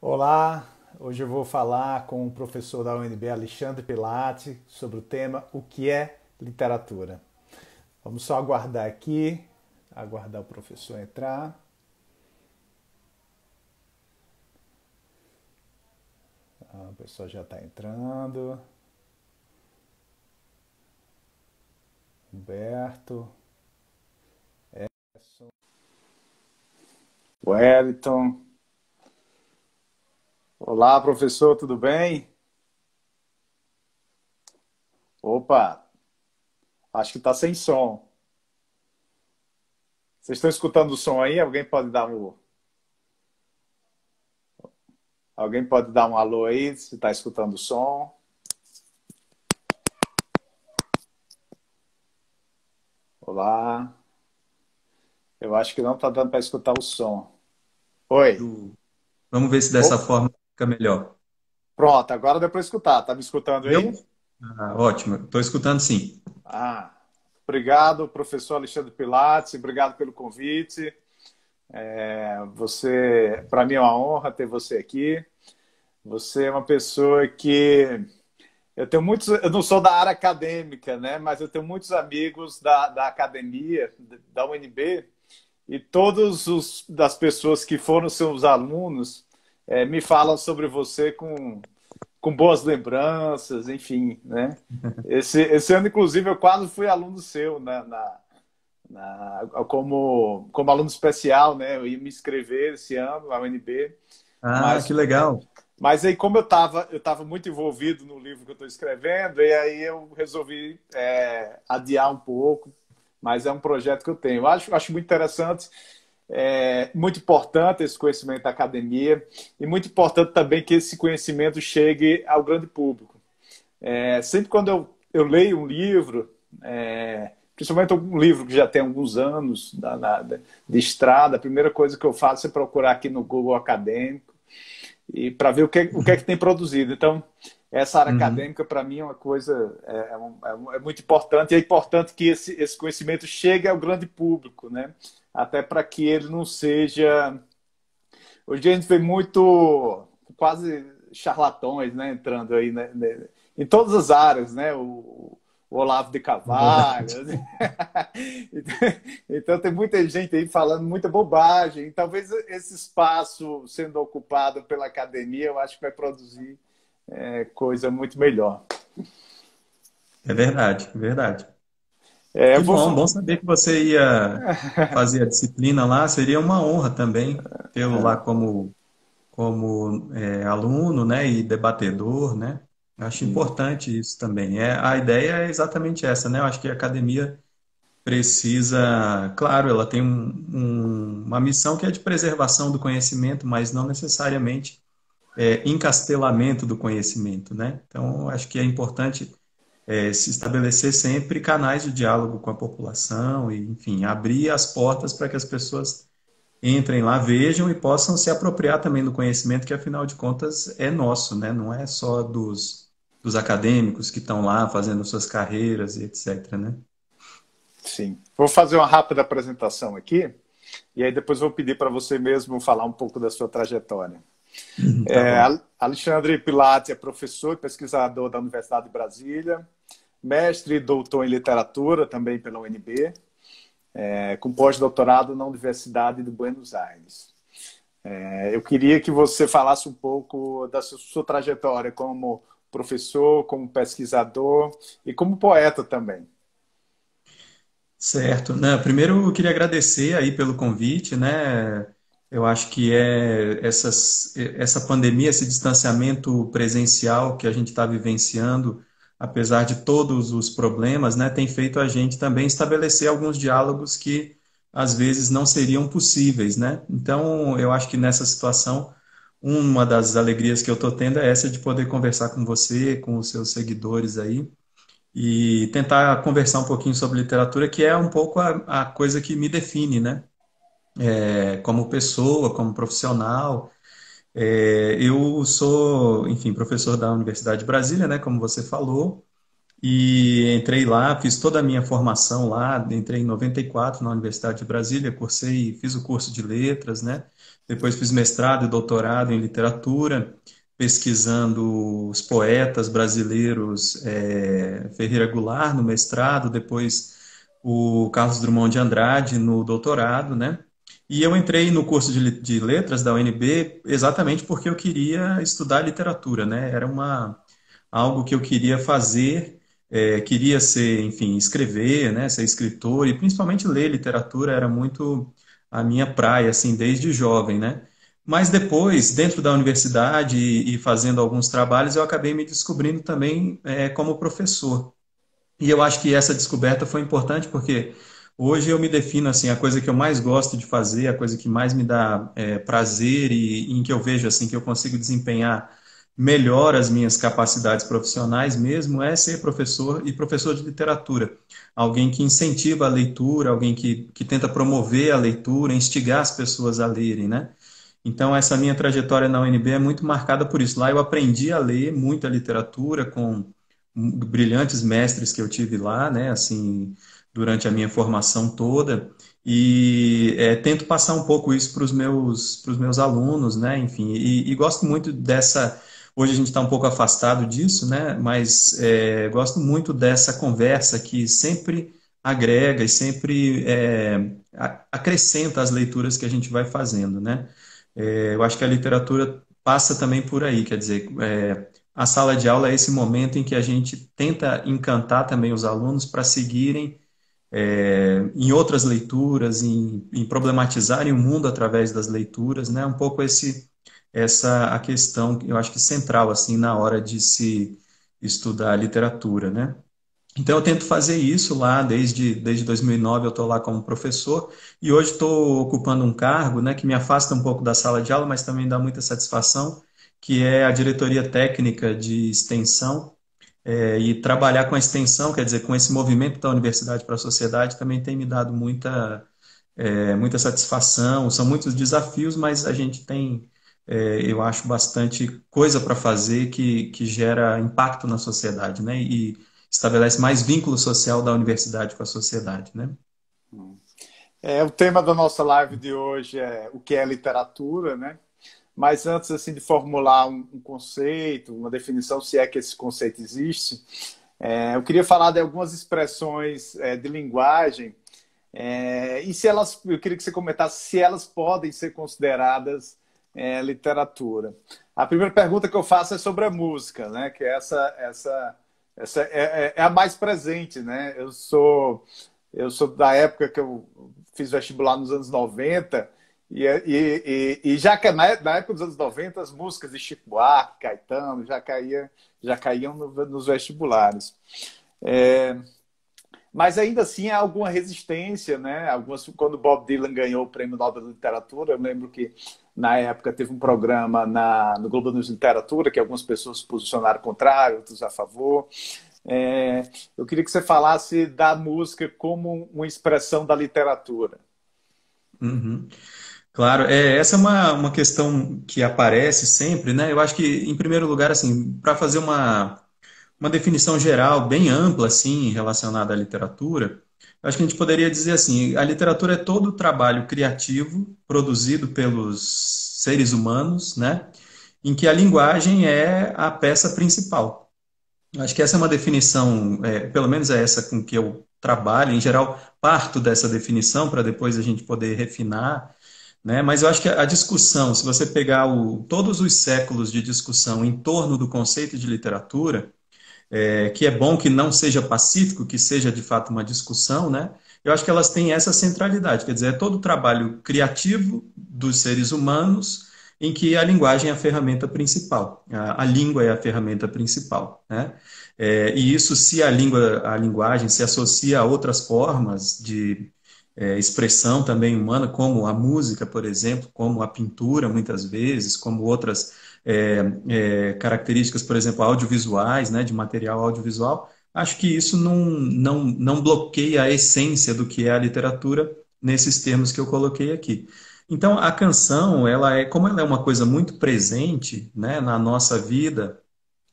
Olá, hoje eu vou falar com o professor da UNB, Alexandre Pilati, sobre o tema O que é literatura? Vamos só aguardar aqui, aguardar o professor entrar. O pessoal já está entrando. Humberto, Edson, Wellington. Olá, professor, tudo bem? Opa, acho que está sem som. Vocês estão escutando o som aí? Alguém pode dar um alô aí, se está escutando o som? Olá. Eu acho que não está dando para escutar o som. Oi. Vamos ver se dessa forma fica melhor. Pronto, agora deu para escutar. Está me escutando aí? Ah, ótimo, estou escutando sim. Ah, obrigado, professor Alexandre Pilati, obrigado pelo convite. Você, para mim é uma honra ter você aqui. Você é uma pessoa que eu não sou da área acadêmica, né? Mas eu tenho muitos amigos da academia, da UNB, e todos os das pessoas que foram seus alunos me falam sobre você com boas lembranças, enfim, né? Esse ano, inclusive, eu quase fui aluno seu como aluno especial, né? Eu ia me inscrever esse ano na UNB. Ah, mas, que legal! Mas aí, como eu estava muito envolvido no livro que eu estou escrevendo, e aí eu resolvi adiar um pouco, mas é um projeto que eu tenho. Eu acho muito interessante, muito importante esse conhecimento da academia, e muito importante também que esse conhecimento chegue ao grande público. Sempre quando eu leio um livro, principalmente um livro que já tem alguns anos de estrada, a primeira coisa que eu faço é procurar aqui no Google Acadêmico e para ver o que é que tem produzido. Então, essa área acadêmica, para mim, é uma coisa muito importante. E é importante que esse conhecimento chegue ao grande público, né? Até para que ele não seja... Hoje a gente vê muito, quase charlatões, né? Entrando aí, né? Em todas as áreas, né? O Olavo de Cavalho, né? Então tem muita gente aí falando muita bobagem. Talvez esse espaço sendo ocupado pela academia, eu acho que vai produzir coisa muito melhor. É verdade, é verdade. Que bom saber que você ia fazer a disciplina lá. Seria uma honra também tê-lo lá como aluno, né, e debatedor, né? Acho importante isso também. A ideia é exatamente essa, né? Eu acho que a academia precisa... Claro, ela tem uma missão que é de preservação do conhecimento, mas não necessariamente encastelamento do conhecimento, né? Então, acho que é importante se estabelecer sempre canais de diálogo com a população e, enfim, abrir as portas para que as pessoas entrem lá, vejam e possam se apropriar também do conhecimento que, afinal de contas, é nosso, né? Não é só dos acadêmicos que estão lá fazendo suas carreiras e etc, né? Sim. Vou fazer uma rápida apresentação aqui e aí depois vou pedir para você mesmo falar um pouco da sua trajetória. Tá Alexandre Pilati é professor e pesquisador da Universidade de Brasília, mestre e doutor em literatura também pela UNB, com pós-doutorado na Universidade de Buenos Aires. Eu queria que você falasse um pouco da sua trajetória como professor, como pesquisador e como poeta também. Certo. Não, primeiro eu queria agradecer aí pelo convite, né? Eu acho que essa pandemia, esse distanciamento presencial que a gente está vivenciando, apesar de todos os problemas, né, tem feito a gente também estabelecer alguns diálogos que, às vezes, não seriam possíveis, né? Então, eu acho que nessa situação, uma das alegrias que eu estou tendo é essa de poder conversar com você, com os seus seguidores aí, e tentar conversar um pouquinho sobre literatura, que é um pouco a coisa que me define, né? Como pessoa, como profissional... Eu sou, enfim, professor da Universidade de Brasília, né, como você falou, E entrei lá, fiz toda a minha formação lá, entrei em 94 na Universidade de Brasília, cursei, fiz o curso de letras, né? Depois fiz mestrado e doutorado em literatura, pesquisando os poetas brasileiros, Ferreira Gullar no mestrado, depois o Carlos Drummond de Andrade no doutorado, né? E eu entrei no curso de letras da UNB exatamente porque eu queria estudar literatura, né? Era algo que eu queria fazer. Queria ser, enfim, escrever, né, ser escritor e principalmente ler literatura era muito a minha praia, assim, desde jovem, né? Mas depois, dentro da universidade e fazendo alguns trabalhos, eu acabei me descobrindo também como professor. E eu acho que essa descoberta foi importante porque hoje eu me defino, assim, a coisa que eu mais gosto de fazer, a coisa que mais me dá prazer e em que eu vejo, assim, que eu consigo desempenhar melhor as minhas capacidades profissionais mesmo, é ser professor e professor de literatura. Alguém que incentiva a leitura, alguém que tenta promover a leitura, instigar as pessoas a lerem, né? Então, essa minha trajetória na UNB é muito marcada por isso. Lá eu aprendi a ler muita literatura com brilhantes mestres que eu tive lá, né? Assim, durante a minha formação toda. E tento passar um pouco isso para os meus alunos, né? Enfim, e gosto muito dessa... Hoje a gente está um pouco afastado disso, né? Mas gosto muito dessa conversa que sempre agrega e sempre acrescenta as leituras que a gente vai fazendo, né? Eu acho que a literatura passa também por aí, quer dizer, a sala de aula é esse momento em que a gente tenta encantar também os alunos para seguirem em outras leituras, em problematizarem o mundo através das leituras, né? Um pouco essa a questão, eu acho que central, assim, na hora de se estudar literatura, né? Então eu tento fazer isso lá, desde 2009 eu estou lá como professor, e hoje estou ocupando um cargo, né, que me afasta um pouco da sala de aula, mas também dá muita satisfação, que é a diretoria técnica de extensão, e trabalhar com a extensão, quer dizer, com esse movimento da universidade para a sociedade, também tem me dado muita satisfação. São muitos desafios, mas a gente tem... eu acho bastante coisa para fazer que gera impacto na sociedade, né? E estabelece mais vínculo social da universidade com a sociedade, né? O tema da nossa live de hoje é o que é literatura, né? Mas antes, assim, de formular um conceito, uma definição, se é que esse conceito existe, eu queria falar de algumas expressões de linguagem e se elas, eu queria que você comentasse se elas podem ser consideradas literatura. A primeira pergunta que eu faço é sobre a música, né? Que essa é a mais presente, né? Eu sou da época que eu fiz vestibular nos anos 90 e já que na época dos anos 90 as músicas de Chico Buarque, Caetano já caíam nos vestibulares. Mas ainda assim há alguma resistência, né? Quando Bob Dylan ganhou o Prêmio Nobel de Literatura, eu lembro que na época teve um programa no Globo News de Literatura, que algumas pessoas se posicionaram contrário, outros a favor. Eu queria que você falasse da música como uma expressão da literatura. Uhum. Claro, essa é uma questão que aparece sempre, né? Eu acho que, em primeiro lugar, assim, para fazer uma definição geral, bem ampla, assim, relacionada à literatura, acho que a gente poderia dizer assim, a literatura é todo o trabalho criativo produzido pelos seres humanos, né, em que a linguagem é a peça principal. Acho que essa é uma definição, pelo menos é essa com que eu trabalho, em geral parto dessa definição para depois a gente poder refinar, né, mas eu acho que a discussão, se você pegar todos os séculos de discussão em torno do conceito de literatura, que é bom que não seja pacífico, que seja de fato uma discussão, né? Eu acho que elas têm essa centralidade, quer dizer, é todo o trabalho criativo dos seres humanos em que a linguagem é a ferramenta principal, a língua é a ferramenta principal, né? E isso, se a linguagem se associa a outras formas de expressão também humana, como a música, por exemplo, como a pintura, muitas vezes, como outras... características, por exemplo, audiovisuais, né, de material audiovisual, acho que isso não bloqueia a essência do que é a literatura nesses termos que eu coloquei aqui. Então, a canção, como ela é uma coisa muito presente, né, na nossa vida,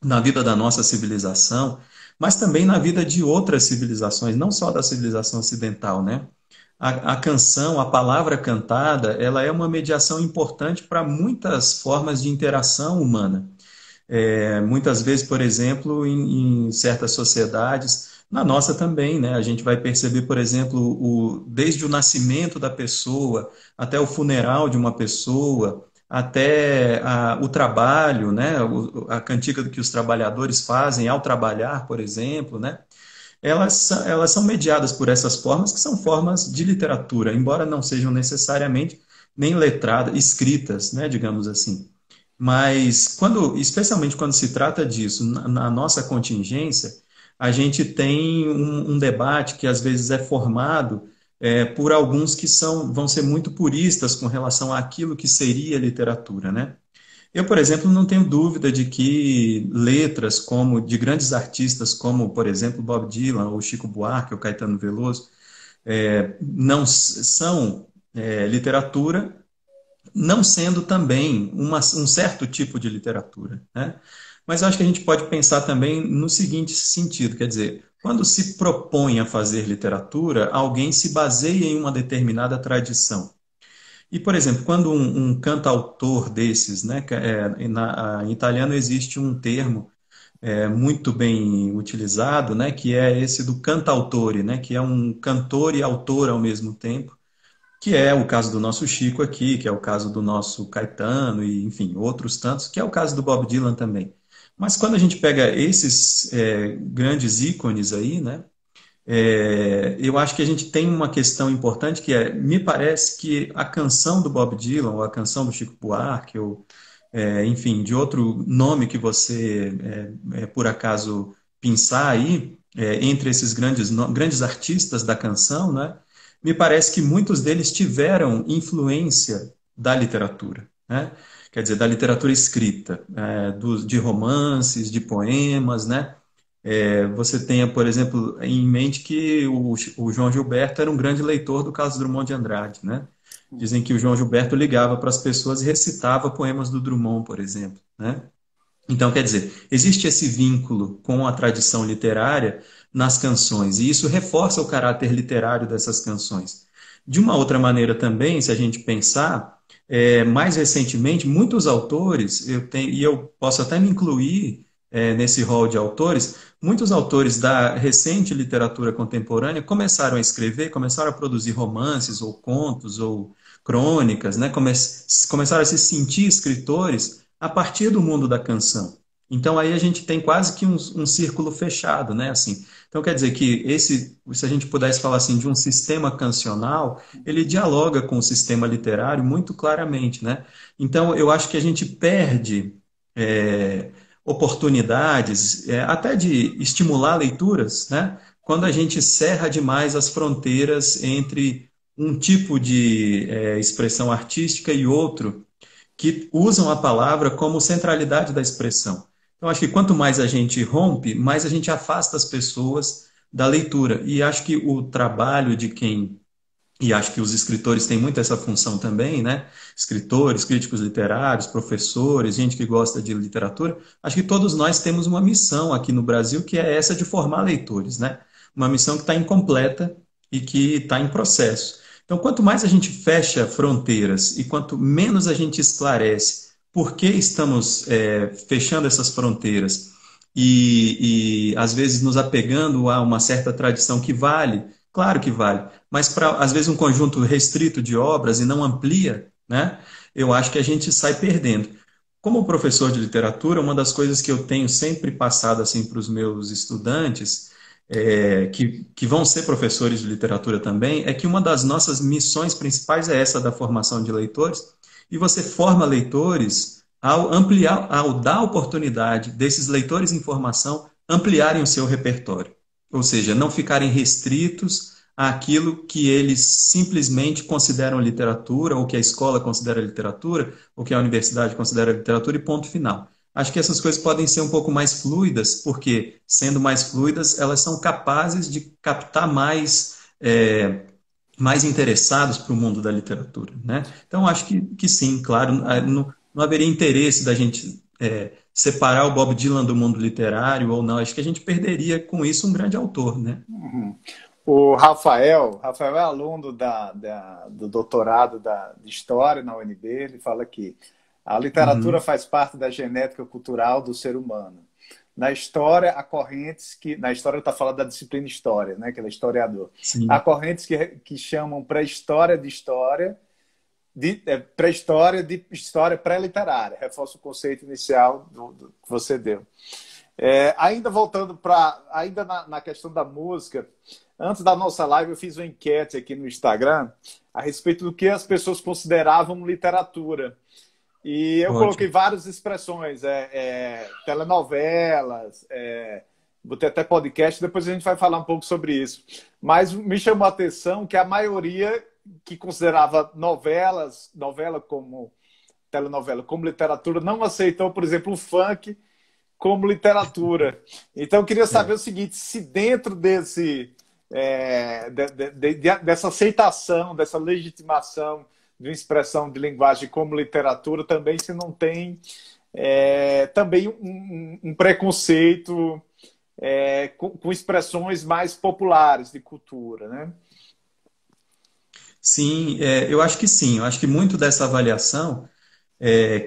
na vida da nossa civilização, mas também na vida de outras civilizações, não só da civilização ocidental, né? A canção, a palavra cantada, ela é uma mediação importante para muitas formas de interação humana. Muitas vezes, por exemplo, em certas sociedades, na nossa também, né? A gente vai perceber, por exemplo, desde o nascimento da pessoa, até o funeral de uma pessoa, até o trabalho, né? A cantiga que os trabalhadores fazem ao trabalhar, por exemplo, né? Elas são mediadas por essas formas, que são formas de literatura, embora não sejam necessariamente nem letradas, escritas, né, digamos assim. Mas, especialmente quando se trata disso, na nossa contingência, a gente tem um debate que às vezes é formado por alguns que vão ser muito puristas com relação àquilo que seria literatura, né? Eu, por exemplo, não tenho dúvida de que letras de grandes artistas como, por exemplo, Bob Dylan, ou Chico Buarque, ou Caetano Veloso, não são literatura, não sendo também um certo tipo de literatura, né? Mas eu acho que a gente pode pensar também no seguinte sentido, quer dizer, quando se propõe a fazer literatura, alguém se baseia em uma determinada tradição. E, por exemplo, quando um cantautor desses, né, em italiano existe um termo muito bem utilizado, né, que é esse do cantautore, né, que é um cantor e autor ao mesmo tempo, que é o caso do nosso Chico aqui, que é o caso do nosso Caetano, e, enfim, outros tantos, que é o caso do Bob Dylan também. Mas quando a gente pega esses grandes ícones aí, né, eu acho que a gente tem uma questão importante que me parece que a canção do Bob Dylan, ou a canção do Chico Buarque, ou enfim, de outro nome que você por acaso pensar aí, entre esses grandes artistas da canção, né, me parece que muitos deles tiveram influência da literatura, né? Quer dizer, da literatura escrita, de romances, de poemas, né? Você tenha, por exemplo, em mente que o João Gilberto era um grande leitor do Carlos Drummond de Andrade, né? Dizem que o João Gilberto ligava para as pessoas e recitava poemas do Drummond, por exemplo, né? Então, quer dizer, existe esse vínculo com a tradição literária nas canções, e isso reforça o caráter literário dessas canções. De uma outra maneira também, se a gente pensar, mais recentemente, muitos autores, eu posso até me incluir nesse rol de autores, muitos autores da recente literatura contemporânea começaram a escrever, começaram a produzir romances ou contos ou crônicas, né? Começaram a se sentir escritores a partir do mundo da canção. Então aí a gente tem quase que um círculo fechado, né? Assim, então quer dizer que se a gente pudesse falar assim de um sistema cancional, ele dialoga com o sistema literário muito claramente, né? Então eu acho que a gente perde oportunidades, até de estimular leituras, né? Quando a gente cerra demais as fronteiras entre um tipo de expressão artística e outro, que usam a palavra como centralidade da expressão. Então, acho que quanto mais a gente rompe, mais a gente afasta as pessoas da leitura. E acho que o trabalho de quem... E acho que os escritores têm muito essa função também, né? Escritores, críticos literários, professores, gente que gosta de literatura. Acho que todos nós temos uma missão aqui no Brasil, que é essa de formar leitores, né? Uma missão que está incompleta e que está em processo. Então, quanto mais a gente fecha fronteiras e quanto menos a gente esclarece por que estamos fechando essas fronteiras e, às vezes, nos apegando a uma certa tradição que vale... Claro que vale, mas às vezes um conjunto restrito de obras e não amplia, né? Eu acho que a gente sai perdendo. Como professor de literatura, uma das coisas que eu tenho sempre passado assim, para os meus estudantes, que vão ser professores de literatura também, é que uma das nossas missões principais é essa da formação de leitores, e você forma leitores ao dar a oportunidade desses leitores em formação ampliarem o seu repertório. Ou seja, não ficarem restritos àquilo que eles simplesmente consideram literatura, ou que a escola considera literatura, ou que a universidade considera literatura, e ponto final. Acho que essas coisas podem ser um pouco mais fluidas, porque, sendo mais fluidas, elas são capazes de captar mais interessados para o mundo da literatura, né? Então, acho que sim, claro, não haveria interesse da gente separar o Bob Dylan do mundo literário ou não. Acho que a gente perderia com isso um grande autor, né? Uhum. O Rafael é aluno do doutorado de História na UNB, ele fala que a literatura faz parte da genética cultural do ser humano. Na história, há correntes que... Na história, eu estou falando da disciplina história, né? Que ele é historiador. Sim. Há correntes que chamam pré-história de história, pré-história de história pré-literária. Reforça o conceito inicial que você deu. Ainda voltando para... Ainda na questão da música... Antes da nossa live, eu fiz uma enquete aqui no Instagram a respeito do que as pessoas consideravam literatura. E eu coloquei várias expressões, telenovelas, botei até podcast, depois a gente vai falar um pouco sobre isso. Mas me chamou a atenção que a maioria que considerava telenovela como literatura não aceitou, por exemplo, o funk como literatura. Então eu queria saber o seguinte, se dentro dessa aceitação, dessa legitimação de uma expressão de linguagem como literatura, também se não tem também um preconceito com expressões mais populares de cultura, né? Sim, eu acho que sim. Eu acho que muito dessa avaliação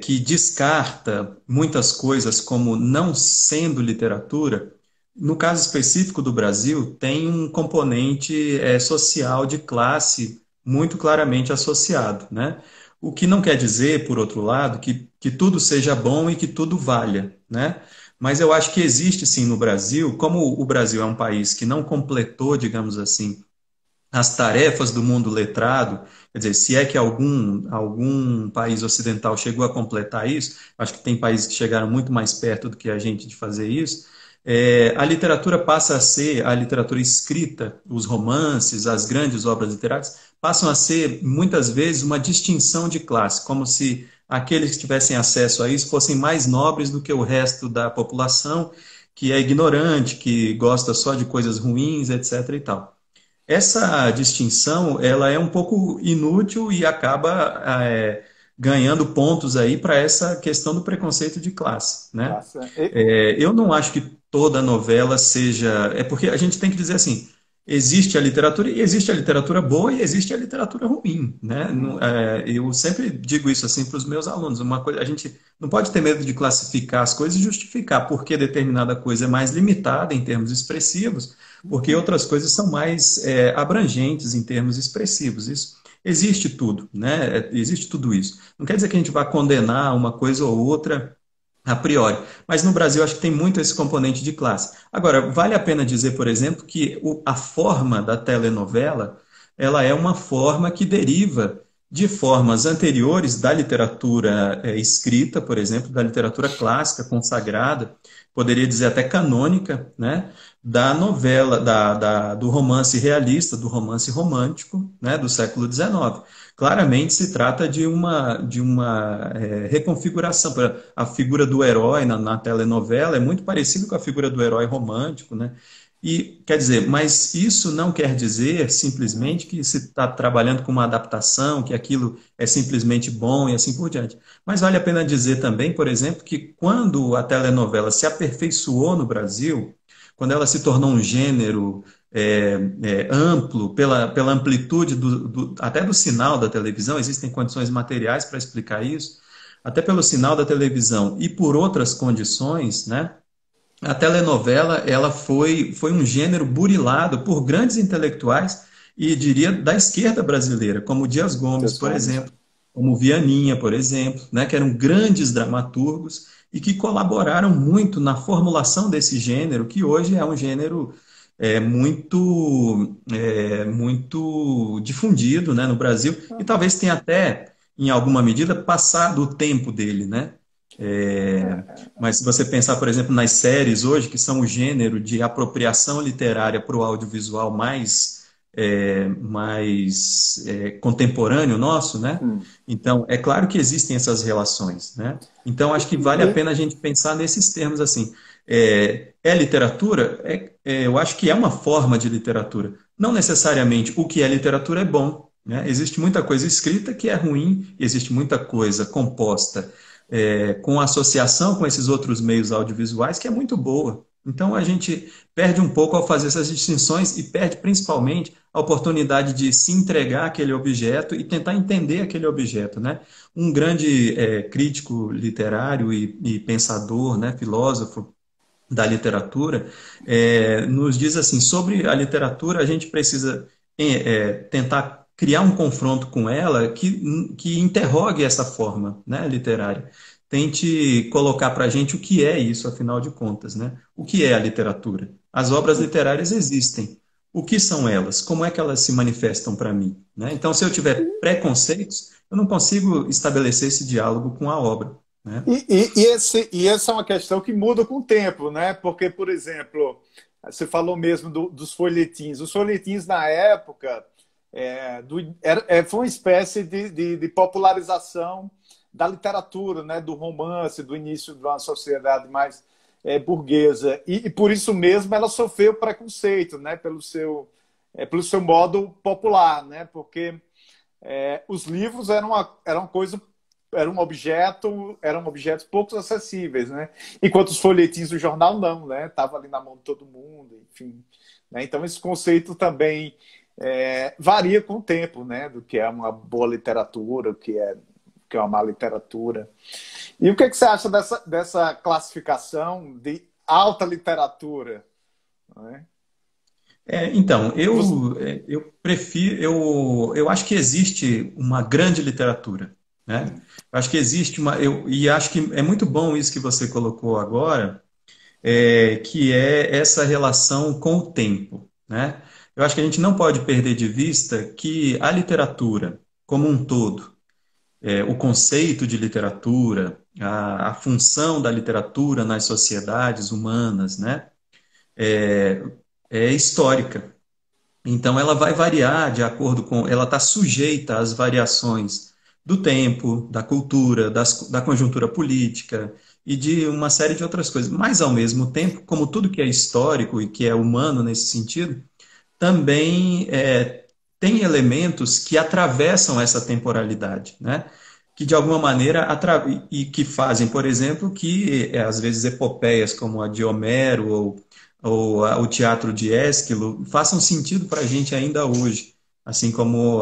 que descarta muitas coisas como não sendo literatura. No caso específico do Brasil, tem um componente social de classe muito claramente associado, né? O que não quer dizer, por outro lado, que tudo seja bom e que tudo valha, né? Mas eu acho que existe, sim, no Brasil, como o Brasil é um país que não completou, digamos assim, as tarefas do mundo letrado, quer dizer, se é que algum país ocidental chegou a completar isso, acho que tem países que chegaram muito mais perto do que a gente de fazer isso. A literatura passa a ser, a literatura escrita, os romances, as grandes obras literárias, passam a ser, muitas vezes, uma distinção de classe, como se aqueles que tivessem acesso a isso fossem mais nobres do que o resto da população, que é ignorante, que gosta só de coisas ruins, etc. e tal. Essa distinção, ela é um pouco inútil e acaba ganhando pontos aí para essa questão do preconceito de classe, né? Eu não acho que toda novela seja... porque a gente tem que dizer assim, existe a literatura, e existe a literatura boa e existe a literatura ruim, né? Eu sempre digo isso assim para os meus alunos, uma coisa, a gente não pode ter medo de classificar as coisas e justificar porque determinada coisa é mais limitada em termos expressivos, porque outras coisas são mais abrangentes em termos expressivos, isso... Existe tudo, né? Existe tudo isso. Não quer dizer que a gente vá condenar uma coisa ou outra a priori. Mas no Brasil acho que tem muito esse componente de classe. Agora, vale a pena dizer, por exemplo, que a forma da telenovela, ela é uma forma que deriva de formas anteriores da literatura escrita, por exemplo, da literatura clássica, consagrada, poderia dizer até canônica, né? Da novela, do romance realista, do romance romântico, né, do século XIX. Claramente se trata de uma reconfiguração. A figura do herói na telenovela é muito parecida com a figura do herói romântico, né? E, quer dizer, mas isso não quer dizer simplesmente que se está trabalhando com uma adaptação, que aquilo é simplesmente bom e assim por diante. Mas vale a pena dizer também, por exemplo, que quando a telenovela se aperfeiçoou no Brasil, quando ela se tornou um gênero amplo, pela amplitude até do sinal da televisão, existem condições materiais para explicar isso, até pelo sinal da televisão e por outras condições, né? A telenovela ela foi um gênero burilado por grandes intelectuais e, diria, da esquerda brasileira, como Dias Gomes, por exemplo, como Vianinha, por exemplo, né, que eram grandes dramaturgos e que colaboraram muito na formulação desse gênero, que hoje é um gênero muito difundido, né, no Brasil, e talvez tenha até, em alguma medida, passado o tempo dele, né? Mas se você pensar, por exemplo, nas séries hoje, que são o gênero de apropriação literária para o audiovisual mais contemporâneo nosso, né? Então, é claro que existem essas relações, né? Então, acho que vale a pena a gente pensar nesses termos assim. Literatura? Eu acho que é uma forma de literatura. Não necessariamente o que é literatura é bom, né? Existe muita coisa escrita que é ruim, existe muita coisa composta com associação com esses outros meios audiovisuais, que é muito boa. Então a gente perde um pouco ao fazer essas distinções e perde principalmente a oportunidade de se entregar àquele objeto e tentar entender aquele objeto, né? Um grande crítico literário e pensador, né, filósofo da literatura, nos diz assim, sobre a literatura a gente precisa tentar criar um confronto com ela que interrogue essa forma, né, literária. Tente colocar para a gente o que é isso, afinal de contas, né? O que é a literatura? As obras literárias existem. O que são elas? Como é que elas se manifestam para mim? Né? Então, se eu tiver preconceitos, eu não consigo estabelecer esse diálogo com a obra. Né? E essa é uma questão que muda com o tempo, né? Porque, por exemplo, você falou mesmo dos folhetins. Os folhetins, na época, foi uma espécie de popularização da literatura, né, do romance, do início de uma sociedade mais burguesa. E por isso mesmo ela sofreu preconceito, né, pelo seu modo popular, né, porque os livros eram objetos pouco acessíveis, né, enquanto os folhetins do jornal não, né, tava ali na mão de todo mundo, enfim, né? Então esse conceito também varia com o tempo, né, do que é uma boa literatura, o que é uma má literatura. E o que você acha dessa classificação de alta literatura? Então, eu prefiro... Eu acho que existe uma grande literatura. Né? Eu acho que existe uma... E acho que é muito bom isso que você colocou agora, que é essa relação com o tempo. Né? Eu acho que a gente não pode perder de vista que a literatura, como um todo, o conceito de literatura, a função da literatura nas sociedades humanas, né, é histórica. Então ela vai variar de acordo com... Ela está sujeita às variações do tempo, da cultura, da conjuntura política e de uma série de outras coisas. Mas, ao mesmo tempo, como tudo que é histórico e que é humano nesse sentido, também tem elementos que atravessam essa temporalidade, né? Que de alguma maneira e que fazem, por exemplo, que às vezes epopeias como a de Homero ou o teatro de Ésquilo façam sentido para a gente ainda hoje, assim como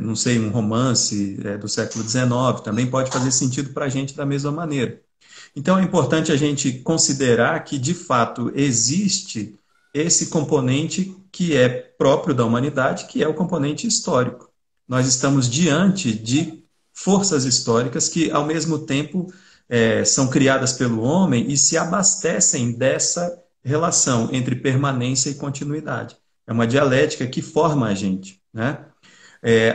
não sei, um romance do século XIX também pode fazer sentido para a gente da mesma maneira. Então é importante a gente considerar que de fato existe esse componente que é próprio da humanidade, que é o componente histórico. Nós estamos diante de forças históricas que, ao mesmo tempo, são criadas pelo homem e se abastecem dessa relação entre permanência e continuidade. É uma dialética que forma a gente, né?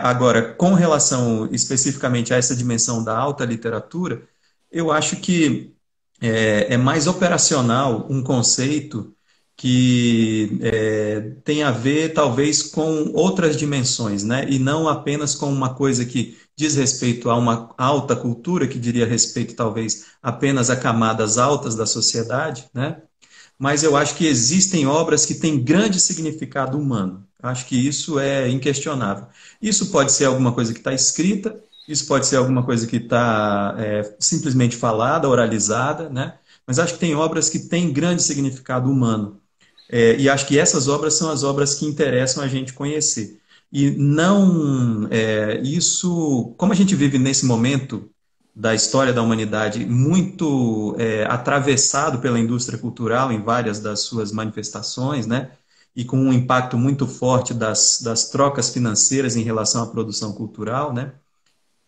Agora, com relação especificamente a essa dimensão da alta literatura, eu acho que é mais operacional um conceito que tem a ver, talvez, com outras dimensões, né? E não apenas com uma coisa que diz respeito a uma alta cultura, que diria respeito, talvez, apenas a camadas altas da sociedade, né? Mas eu acho que existem obras que têm grande significado humano. Acho que isso é inquestionável. Isso pode ser alguma coisa que está escrita, isso pode ser alguma coisa que está simplesmente falada, oralizada, né? Mas acho que tem obras que têm grande significado humano. E acho que essas obras são as obras que interessam a gente conhecer. E não isso... Como a gente vive nesse momento da história da humanidade muito atravessado pela indústria cultural em várias das suas manifestações, né? E com um impacto muito forte das trocas financeiras em relação à produção cultural, né?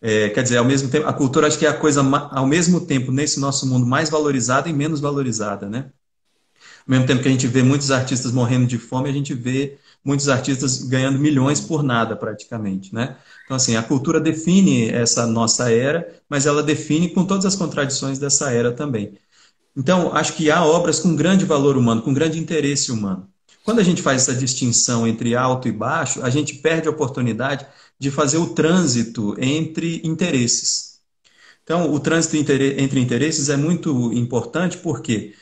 Quer dizer, ao mesmo tempo, a cultura acho que é a coisa, ao mesmo tempo, nesse nosso mundo, mais valorizada e menos valorizada, né? Ao mesmo tempo que a gente vê muitos artistas morrendo de fome, a gente vê muitos artistas ganhando milhões por nada, praticamente, né? Então, assim, a cultura define essa nossa era, mas ela define com todas as contradições dessa era também. Então, acho que há obras com grande valor humano, com grande interesse humano. Quando a gente faz essa distinção entre alto e baixo, a gente perde a oportunidade de fazer o trânsito entre interesses. Então, o trânsito entre interesses é muito importante porque...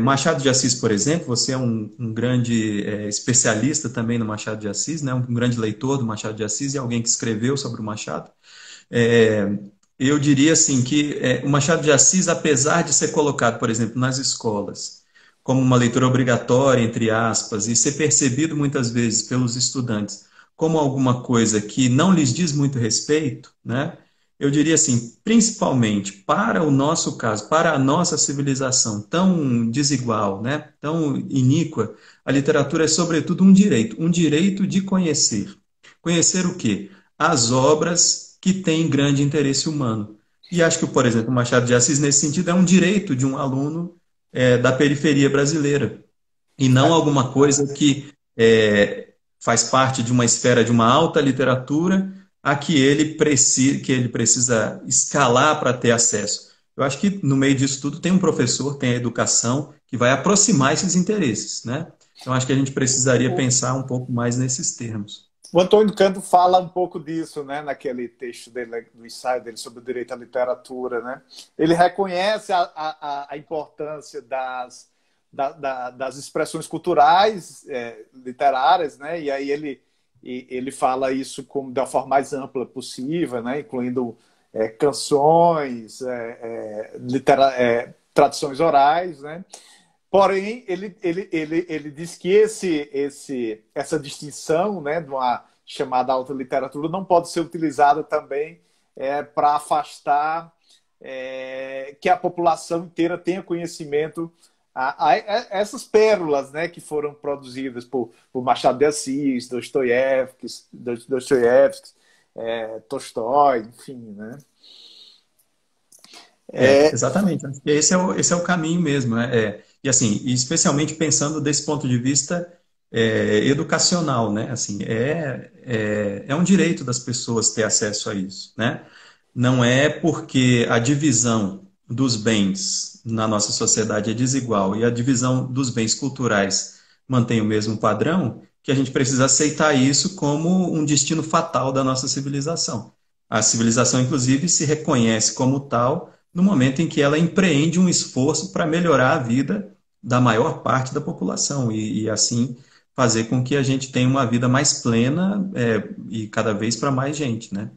Machado de Assis, por exemplo, você é um grande especialista também no Machado de Assis, né? Um grande leitor do Machado de Assis e alguém que escreveu sobre o Machado. Eu diria assim que o Machado de Assis, apesar de ser colocado, por exemplo, nas escolas, como uma leitura obrigatória, entre aspas, e ser percebido muitas vezes pelos estudantes como alguma coisa que não lhes diz muito respeito, né? Eu diria assim, principalmente para o nosso caso, para a nossa civilização tão desigual, né? Tão iníqua, a literatura é sobretudo um direito de conhecer. Conhecer o quê? As obras que têm grande interesse humano. E acho que, por exemplo, o Machado de Assis, nesse sentido, é um direito de um aluno da periferia brasileira, e não alguma coisa que faz parte de uma esfera de uma alta literatura a que ele precisa escalar para ter acesso. Eu acho que, no meio disso tudo, tem um professor, tem a educação, que vai aproximar esses interesses, né? Então, acho que a gente precisaria pensar um pouco mais nesses termos. O Antônio Cândido fala um pouco disso, né, naquele texto dele, no ensaio dele sobre o direito à literatura, né? Ele reconhece a importância das expressões culturais, literárias, né? E aí ele fala isso como da forma mais ampla possível, né? Incluindo canções, tradições orais, né? Porém, ele diz que essa distinção, né, de uma chamada alta literatura não pode ser utilizada também para afastar que a população inteira tenha conhecimento a essas pérolas, né, que foram produzidas por Machado de Assis, Dostoiévski, Tolstói, enfim, né? Exatamente. Esse é o caminho mesmo, né? E assim, especialmente pensando desse ponto de vista educacional, né? Assim, é um direito das pessoas ter acesso a isso, né? Não é porque a divisão dos bens na nossa sociedade é desigual e a divisão dos bens culturais mantém o mesmo padrão que a gente precisa aceitar isso como um destino fatal da nossa civilização. A civilização, inclusive, se reconhece como tal no momento em que ela empreende um esforço para melhorar a vida da maior parte da população e assim, fazer com que a gente tenha uma vida mais plena e cada vez para mais gente, né?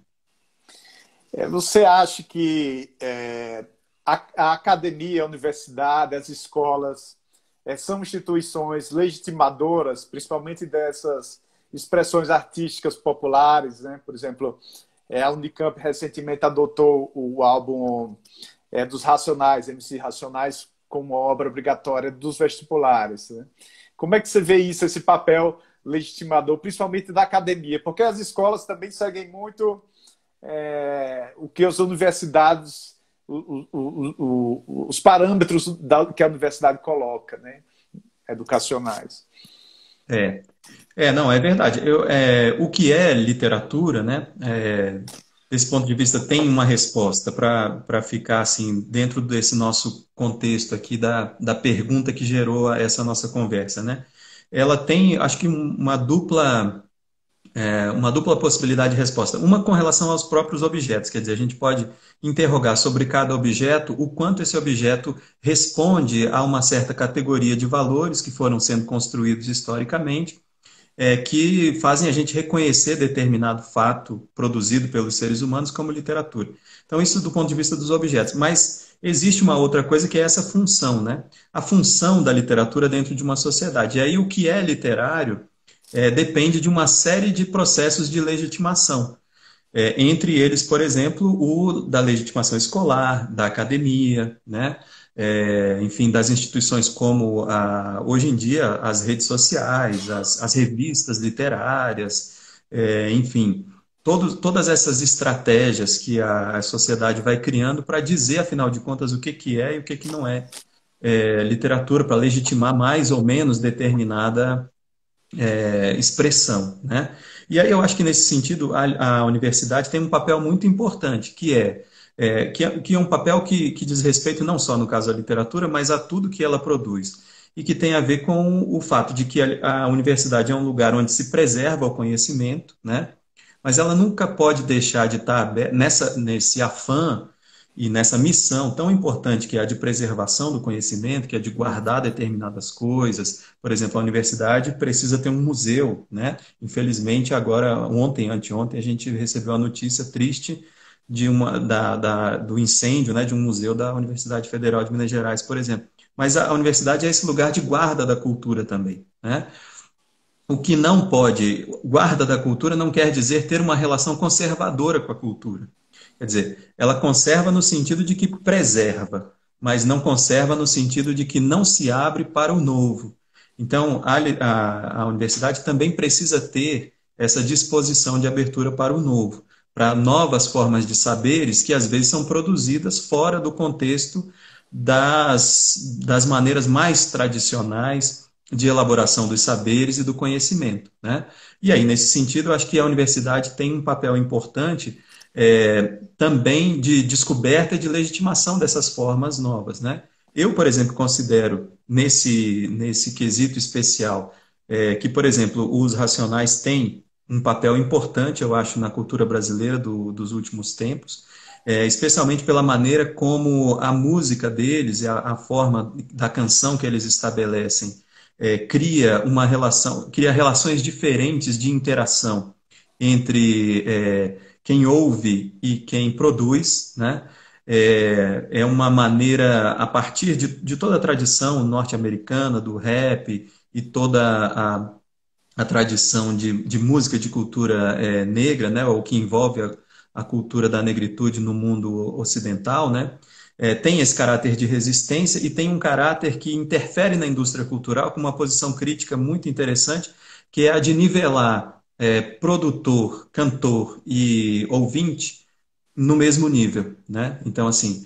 Você acha que a academia, a universidade, as escolas são instituições legitimadoras, principalmente dessas expressões artísticas populares, né? Por exemplo, a Unicamp recentemente adotou o álbum dos Racionais, MC Racionais, como obra obrigatória dos vestibulares, né? Como é que você vê isso, esse papel legitimador, principalmente da academia? Porque as escolas também seguem muito o que as universidades, os parâmetros que a universidade coloca, né? Educacionais. Não, é verdade. O que é literatura, né? Desse ponto de vista, tem uma resposta para ficar assim, dentro desse nosso contexto aqui, da pergunta que gerou essa nossa conversa, né? Ela tem, acho que, uma dupla possibilidade de resposta. Uma com relação aos próprios objetos, quer dizer, a gente pode interrogar sobre cada objeto o quanto esse objeto responde a uma certa categoria de valores que foram sendo construídos historicamente, que fazem a gente reconhecer determinado fato produzido pelos seres humanos como literatura. Então, isso do ponto de vista dos objetos. Mas existe uma outra coisa que é essa função, né? A função da literatura dentro de uma sociedade. E aí, o que é literário depende de uma série de processos de legitimação. Entre eles, por exemplo, o da legitimação escolar, da academia, né? Enfim, das instituições como, hoje em dia, as redes sociais, as revistas literárias, enfim, todas essas estratégias que a sociedade vai criando para dizer, afinal de contas, o que, que é e o que, que não é, literatura, para legitimar mais ou menos determinada expressão, né? E aí eu acho que, nesse sentido, a universidade tem um papel muito importante, que é um papel que diz respeito não só, no caso, à literatura, mas a tudo que ela produz, e que tem a ver com o fato de que a universidade é um lugar onde se preserva o conhecimento, né? Mas ela nunca pode deixar de estar aberta nesse afã e nessa missão tão importante que é a de preservação do conhecimento, que é de guardar determinadas coisas. Por exemplo, a universidade precisa ter um museu, né? Infelizmente, agora, anteontem, a gente recebeu a notícia triste do incêndio, né, de um museu da Universidade Federal de Minas Gerais, por exemplo. Mas a universidade é esse lugar de guarda da cultura também, né? O que não pode... Guarda da cultura não quer dizer ter uma relação conservadora com a cultura. Quer dizer, ela conserva no sentido de que preserva, mas não conserva no sentido de que não se abre para o novo. Então, a universidade também precisa ter essa disposição de abertura para o novo, para novas formas de saberes que, às vezes, são produzidas fora do contexto das maneiras mais tradicionais de elaboração dos saberes e do conhecimento, né? E aí, nesse sentido, eu acho que a universidade tem um papel importante também de descoberta e de legitimação dessas formas novas, né? Eu, por exemplo, considero, nesse quesito especial, que, por exemplo, os Racionais têm um papel importante, eu acho, na cultura brasileira dos últimos tempos, especialmente pela maneira como a música deles e a forma da canção que eles estabelecem cria uma relação, cria relações diferentes de interação entre quem ouve e quem produz, né? É uma maneira, a partir de toda a tradição norte-americana, do rap e toda a tradição de música de cultura negra, né? Ou que envolve a cultura da negritude no mundo ocidental, né? Tem esse caráter de resistência e tem um caráter que interfere na indústria cultural com uma posição crítica muito interessante, que é a de nivelar produtor, cantor e ouvinte no mesmo nível, né? Então, assim,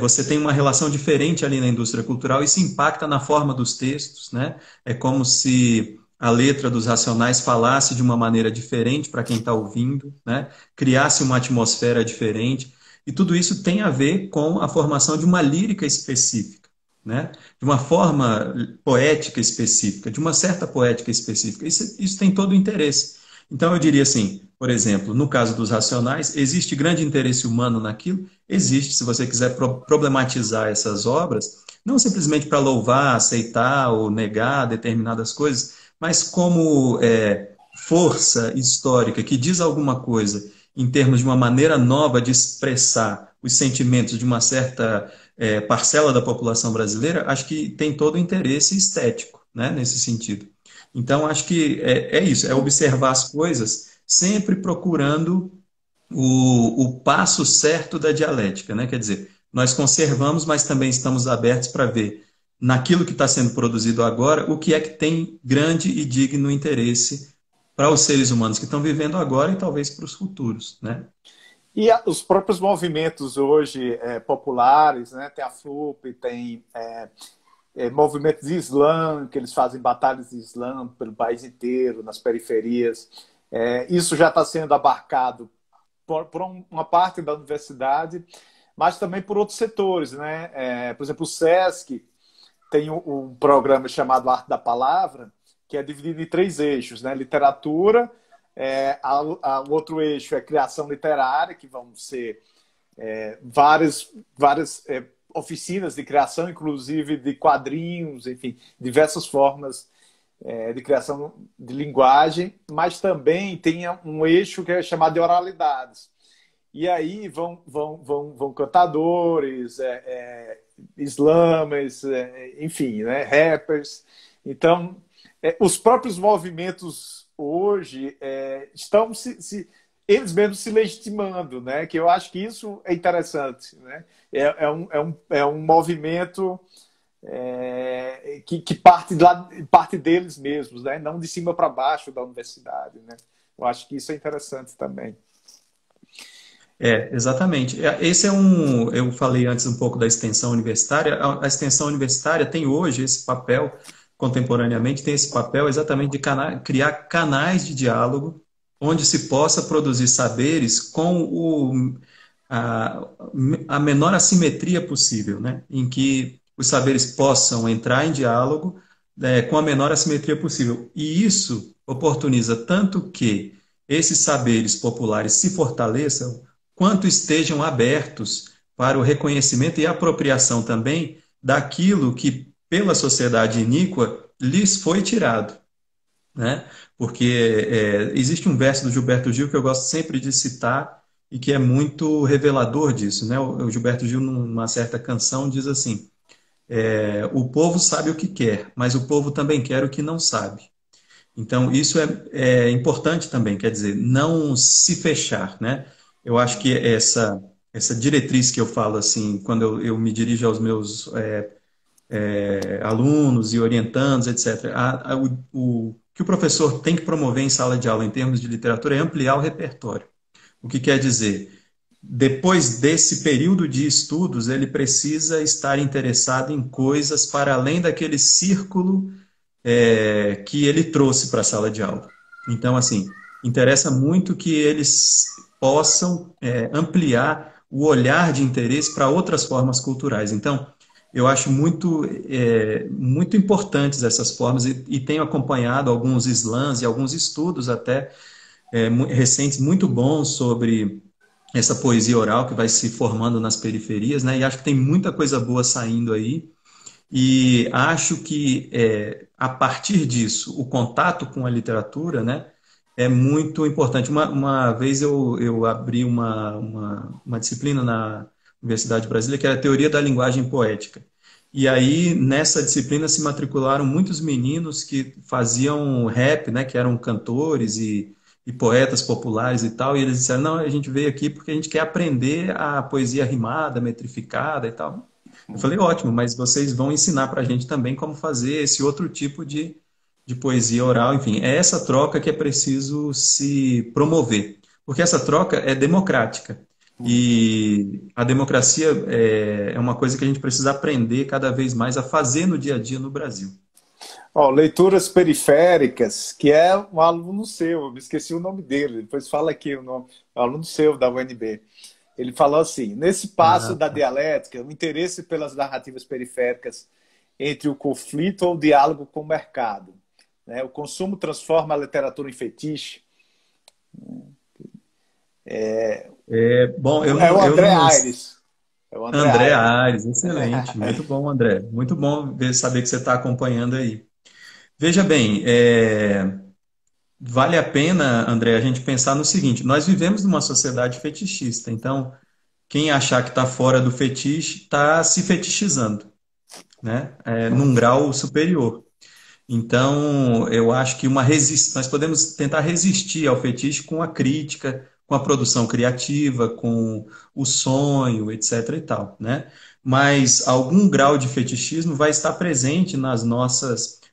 você tem uma relação diferente ali na indústria cultural e se impacta na forma dos textos, né? É como se a letra dos Racionais falasse de uma maneira diferente para quem está ouvindo, né? Criasse uma atmosfera diferente. E tudo isso tem a ver com a formação de uma lírica específica, né? De uma forma poética específica, de uma certa poética específica. Isso tem todo o interesse. Então, eu diria assim, por exemplo, no caso dos Racionais, existe grande interesse humano naquilo? Existe, se você quiser problematizar essas obras, não simplesmente para louvar, aceitar ou negar determinadas coisas, mas como força histórica que diz alguma coisa em termos de uma maneira nova de expressar os sentimentos de uma certa parcela da população brasileira, acho que tem todo o interesse estético, né, nesse sentido. Então, acho que é isso, é observar as coisas sempre procurando o passo certo da dialética, né? Quer dizer, nós conservamos, mas também estamos abertos para ver naquilo que está sendo produzido agora o que é que tem grande e digno interesse para os seres humanos que estão vivendo agora e talvez para os futuros, né? E os próprios movimentos hoje populares, né? Tem a FLUP, tem movimentos de Islã, que eles fazem batalhas de Islã pelo país inteiro, nas periferias. Isso já está sendo abarcado por uma parte da universidade, mas também por outros setores, né? Por exemplo, o SESC tem um programa chamado Arte da Palavra, que é dividido em 3 eixos, né? Literatura, o outro eixo é criação literária, que vão ser várias oficinas de criação, inclusive de quadrinhos, enfim, diversas formas de criação de linguagem, mas também tem um eixo que é chamado de oralidades. E aí vão cantadores, islâmers, enfim, né? Rappers. Então, os próprios movimentos hoje estão eles mesmos se legitimando, né? Que eu acho que isso é interessante, né? É um movimento que parte deles mesmos, né? Não de cima para baixo da universidade, né? Eu acho que isso é interessante também. Exatamente. Esse eu falei antes um pouco da extensão universitária. A extensão universitária tem hoje esse papel. Contemporaneamente tem esse papel exatamente de criar canais de diálogo onde se possa produzir saberes com a menor assimetria possível, né? Em que os saberes possam entrar em diálogo com a menor assimetria possível. E isso oportuniza tanto que esses saberes populares se fortaleçam, quanto estejam abertos para o reconhecimento e apropriação também daquilo que pela sociedade iníqua lhes foi tirado, né? Porque existe um verso do Gilberto Gil que eu gosto sempre de citar, e que é muito revelador disso, né? O Gilberto Gil, numa certa canção, diz assim, o povo sabe o que quer, mas o povo também quer o que não sabe. Então, isso é importante também, quer dizer, não se fechar, né? Eu acho que essa diretriz que eu falo, assim, quando eu me dirijo aos meus alunos e orientandos, etc., o que o professor tem que promover em sala de aula em termos de literatura é ampliar o repertório. O que quer dizer? Depois desse período de estudos, ele precisa estar interessado em coisas para além daquele círculo que ele trouxe para a sala de aula. Então, assim, interessa muito que eles possam ampliar o olhar de interesse para outras formas culturais. Então, eu acho muito importantes essas formas e tenho acompanhado alguns slams e alguns estudos até recentes muito bons sobre essa poesia oral que vai se formando nas periferias, né? E acho que tem muita coisa boa saindo aí. E acho que, a partir disso, o contato com a literatura, né, é muito importante. Uma vez eu abri uma disciplina na Universidade de Brasília, que era a teoria da linguagem poética. E aí, nessa disciplina, se matricularam muitos meninos que faziam rap, né, que eram cantores e poetas populares e tal, e eles disseram, não, a gente veio aqui porque a gente quer aprender a poesia rimada, metrificada e tal. Eu falei, ótimo, mas vocês vão ensinar para a gente também como fazer esse outro tipo de poesia oral. Enfim, é essa troca que é preciso se promover, porque essa troca é democrática. E a democracia é uma coisa que a gente precisa aprender cada vez mais a fazer no dia a dia no Brasil. Oh, leituras periféricas, que é um aluno seu, eu me esqueci o nome dele, depois fala aqui o nome, um aluno seu da UNB. Ele falou assim, nesse passo da dialética, o interesse pelas narrativas periféricas entre o conflito ou o diálogo com o mercado. Né? O consumo transforma a literatura em fetiche. Bom, é o André Aires. É o André Aires, excelente. Muito bom, André. Muito bom saber que você está acompanhando aí. Veja bem, vale a pena, André, a gente pensar no seguinte, nós vivemos numa sociedade fetichista, então quem achar que está fora do fetiche está se fetichizando, né? Num grau superior. Então, eu acho que nós podemos tentar resistir ao fetiche com a crítica, com a produção criativa, com o sonho, etc. e tal, né? Mas algum grau de fetichismo vai estar presente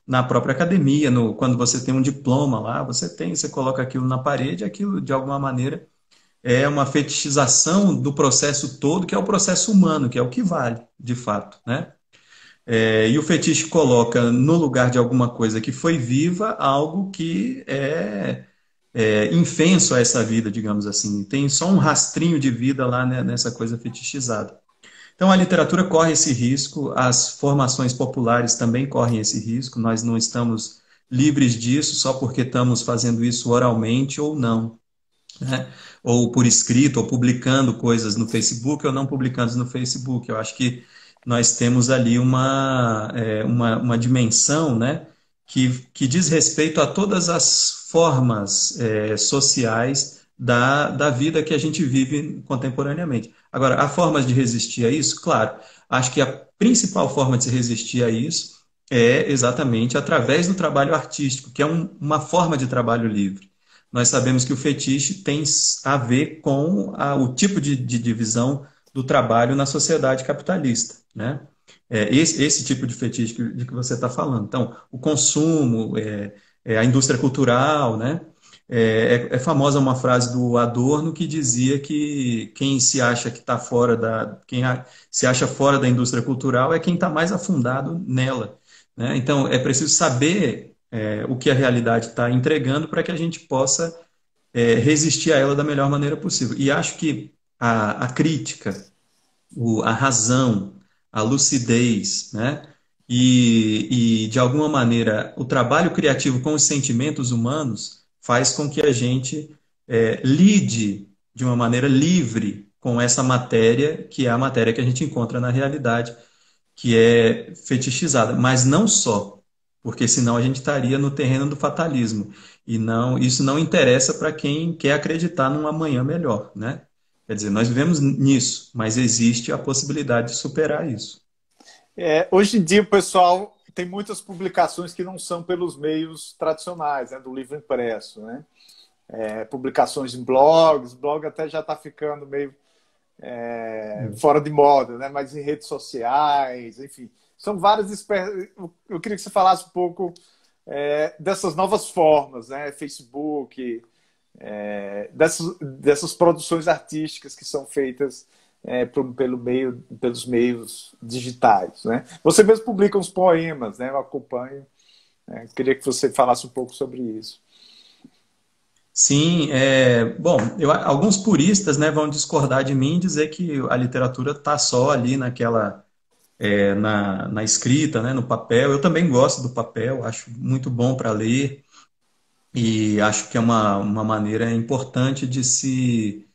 na própria academia, quando você tem um diploma lá, você coloca aquilo na parede, aquilo de alguma maneira é uma fetichização do processo todo, que é o processo humano, que é o que vale, de fato, né? E o fetiche coloca no lugar de alguma coisa que foi viva, algo que é infenso a essa vida, digamos assim, tem só um rastrinho de vida lá, né, nessa coisa fetichizada. Então, a literatura corre esse risco, as formações populares também correm esse risco, nós não estamos livres disso só porque estamos fazendo isso oralmente ou não, né? Ou por escrito, ou publicando coisas no Facebook, ou não publicando no Facebook. Eu acho que nós temos ali uma dimensão, né, que diz respeito a todas as formas sociais da vida que a gente vive contemporaneamente. Agora, há formas de resistir a isso? Claro. Acho que a principal forma de se resistir a isso é exatamente através do trabalho artístico, que é uma forma de trabalho livre. Nós sabemos que o fetiche tem a ver com o tipo de divisão do trabalho na sociedade capitalista, né? Esse tipo de fetiche de que você está falando. Então, o consumo, a indústria cultural, né? É famosa uma frase do Adorno que dizia que quem se acha que está fora quem se acha fora da indústria cultural é quem está mais afundado nela, né? Então é preciso saber o que a realidade está entregando para que a gente possa resistir a ela da melhor maneira possível. E acho que a crítica, a razão, a lucidez, né? E de alguma maneira o trabalho criativo com os sentimentos humanos faz com que a gente lide de uma maneira livre com essa matéria, que é a matéria que a gente encontra na realidade, que é fetichizada. Mas não só, porque senão a gente estaria no terreno do fatalismo. E não, isso não interessa para quem quer acreditar num amanhã melhor, né? Quer dizer, nós vivemos nisso, mas existe a possibilidade de superar isso. É, hoje em dia, pessoal, tem muitas publicações que não são pelos meios tradicionais, né, do livro impresso, né? É, publicações em blogs, blog até já está ficando meio fora de moda, né? Mas em redes sociais, enfim. São várias... Eu queria que você falasse um pouco dessas novas formas, né? Facebook, dessas produções artísticas que são feitas pelos meios digitais, né? Você mesmo publica uns poemas, né? Eu acompanho. Queria que você falasse um pouco sobre isso. Sim, bom, alguns puristas, né, vão discordar de mim e dizer que a literatura está só ali naquela, na escrita, né, no papel. Eu também gosto do papel, acho muito bom para ler e acho que é uma maneira importante de se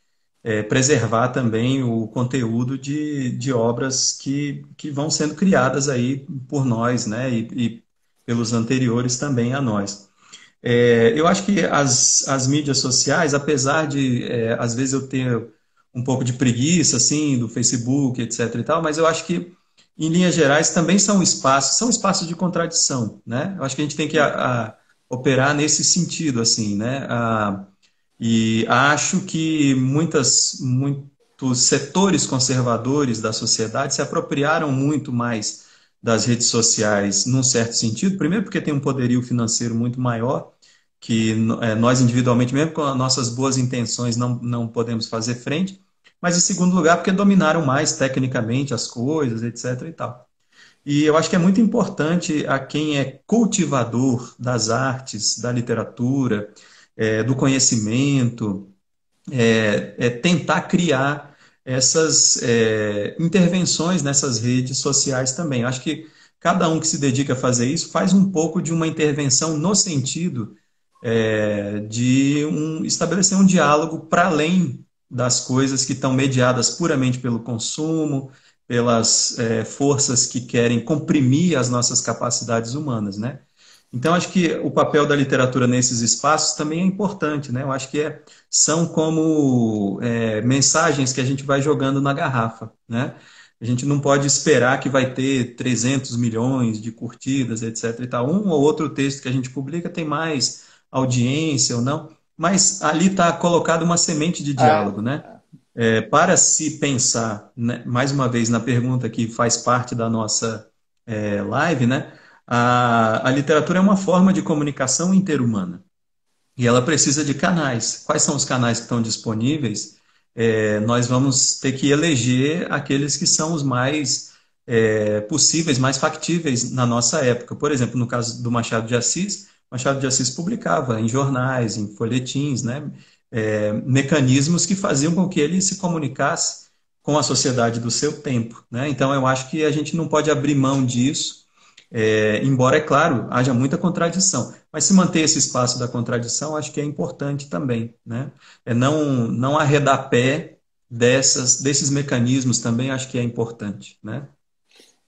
preservar também o conteúdo de obras que vão sendo criadas aí por nós, né, e pelos anteriores também a nós. Eu acho que as mídias sociais, apesar de, às vezes, eu ter um pouco de preguiça, assim, do Facebook, etc. e tal, mas eu acho que, em linhas gerais, também são espaços de contradição, né? Eu acho que a gente tem que operar nesse sentido, assim, né? E acho que muitos setores conservadores da sociedade se apropriaram muito mais das redes sociais, num certo sentido, primeiro porque tem um poderio financeiro muito maior, que nós individualmente, mesmo com as nossas boas intenções, não podemos fazer frente, mas em segundo lugar porque dominaram mais tecnicamente as coisas, etc. e tal. E eu acho que é muito importante a quem é cultivador das artes, da literatura, do conhecimento, tentar criar essas intervenções nessas redes sociais também. Acho que cada um que se dedica a fazer isso faz um pouco de uma intervenção no sentido de estabelecer um diálogo para além das coisas que estão mediadas puramente pelo consumo, pelas forças que querem comprimir as nossas capacidades humanas, né? Então, acho que o papel da literatura nesses espaços também é importante, né? Eu acho que são como mensagens que a gente vai jogando na garrafa, né? A gente não pode esperar que vai ter 300 milhões de curtidas, etc. e tal. Um ou outro texto que a gente publica tem mais audiência ou não, mas ali está colocada uma semente de diálogo, né? Para se pensar, né? Mais uma vez, na pergunta que faz parte da nossa live, né? A literatura é uma forma de comunicação interhumana e ela precisa de canais. Quais são os canais que estão disponíveis? Nós vamos ter que eleger aqueles que são os mais possíveis, mais factíveis na nossa época. Por exemplo, no caso do Machado de Assis, Machado de Assis publicava em jornais, em folhetins, né? Mecanismos que faziam com que ele se comunicasse com a sociedade do seu tempo, né? Então, eu acho que a gente não pode abrir mão disso. Embora, é claro, haja muita contradição, mas se manter esse espaço da contradição acho que é importante também, né? Não arredar pé desses mecanismos também acho que é importante, né?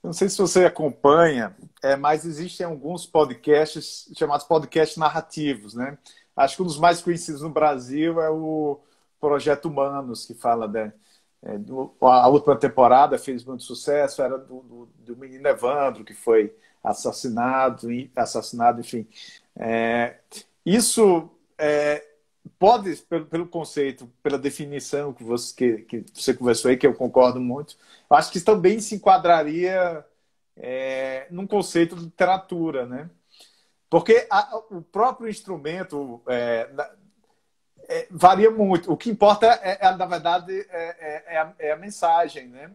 Não sei se você acompanha, mas existem alguns podcasts chamados podcasts narrativos, né? Acho que um dos mais conhecidos no Brasil é o Projeto Humanos, que fala a última temporada fez muito sucesso, era do menino Evandro, que foi assassinado, enfim. Isso pode, pelo conceito, pela definição que você conversou aí, que eu concordo muito, acho que também se enquadraria num conceito de literatura, né? Porque o próprio instrumento varia muito. O que importa, na verdade, é a mensagem, né?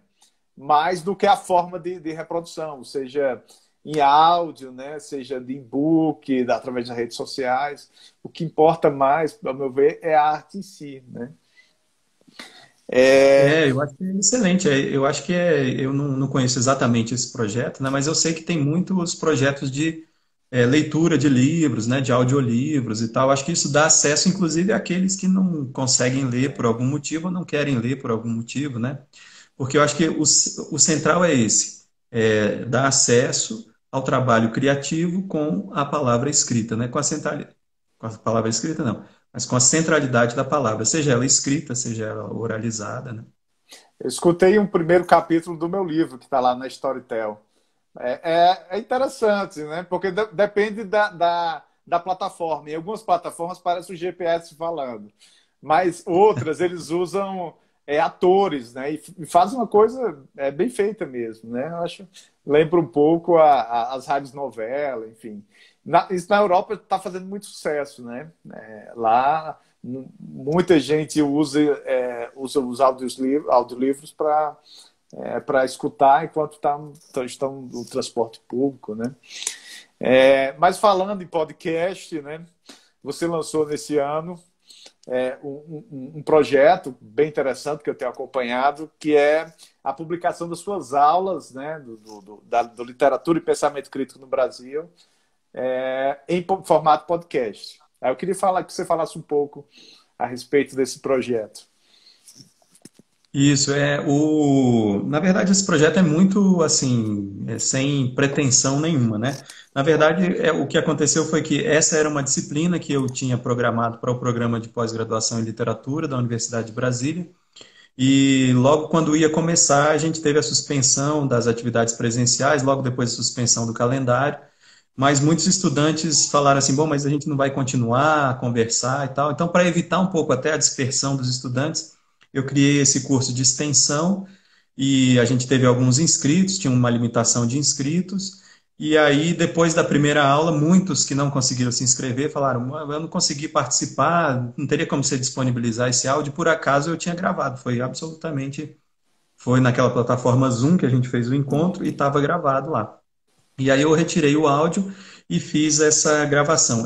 Mais do que a forma de reprodução, seja em áudio, né? Seja de e-book, através das redes sociais. O que importa mais, ao meu ver, é a arte em si, né? Eu acho que é excelente. Eu acho que eu não conheço exatamente esse projeto, né? Mas eu sei que tem muitos projetos de leitura de livros, né, de audiolivros e tal. Acho que isso dá acesso, inclusive, àqueles que não conseguem ler por algum motivo ou não querem ler por algum motivo, né? Porque eu acho que o central é esse, dar acesso ao trabalho criativo com a palavra escrita, né? Com a palavra escrita, não. mas com a centralidade da palavra, seja ela escrita, seja ela oralizada, né? Eu escutei um primeiro capítulo do meu livro, que está lá na Storytel. É interessante, né? Porque depende da plataforma. Em algumas plataformas parece o GPS falando, mas outras eles usam atores, né? E fazem uma coisa bem feita mesmo, né? Eu acho, lembra um pouco as rádios novela, enfim. Isso na Europa está fazendo muito sucesso, né? Lá muita gente usa os audiolivros para escutar enquanto estão no transporte público, né? Mas falando em podcast, né? Você lançou nesse ano um projeto bem interessante que eu tenho acompanhado, que é a publicação das suas aulas, né? do Literatura e Pensamento Crítico no Brasil, em formato podcast. Eu queria que você falasse um pouco a respeito desse projeto. Isso, na verdade, esse projeto é muito, assim, sem pretensão nenhuma, né? Na verdade, o que aconteceu foi que essa era uma disciplina que eu tinha programado para o programa de pós-graduação em literatura da Universidade de Brasília, e logo quando ia começar, a gente teve a suspensão das atividades presenciais, logo depois a suspensão do calendário, mas muitos estudantes falaram assim, bom, mas a gente não vai continuar a conversar e tal. Então, para evitar um pouco até a dispersão dos estudantes, eu criei esse curso de extensão e a gente teve alguns inscritos, tinha uma limitação de inscritos, e aí depois da primeira aula, muitos que não conseguiram se inscrever falaram, eu não consegui participar, não teria como você disponibilizar esse áudio, por acaso eu tinha gravado, foi naquela plataforma Zoom que a gente fez o encontro e estava gravado lá. E aí eu retirei o áudio e fiz essa gravação.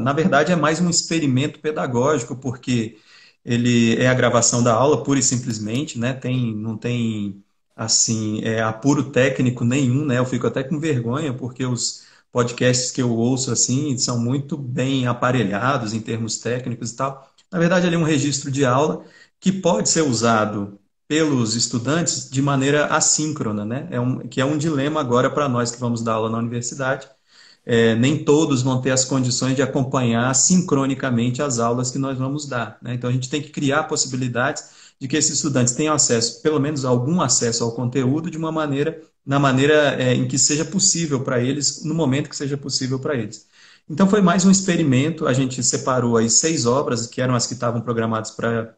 Na verdade, é mais um experimento pedagógico, porque ele é a gravação da aula pura e simplesmente, né? Não tem, assim, apuro técnico nenhum, né? Eu fico até com vergonha, porque os podcasts que eu ouço, assim, são muito bem aparelhados em termos técnicos e tal. Na verdade, ele é um registro de aula que pode ser usado pelos estudantes de maneira assíncrona, né? Que é um dilema agora para nós que vamos dar aula na universidade. Nem todos vão ter as condições de acompanhar sincronicamente as aulas que nós vamos dar, né? Então, a gente tem que criar possibilidades de que esses estudantes tenham acesso, pelo menos algum acesso ao conteúdo, de uma maneira, em que seja possível para eles, no momento que seja possível para eles. Então, foi mais um experimento. A gente separou aí 6 obras, que eram as que estavam programadas para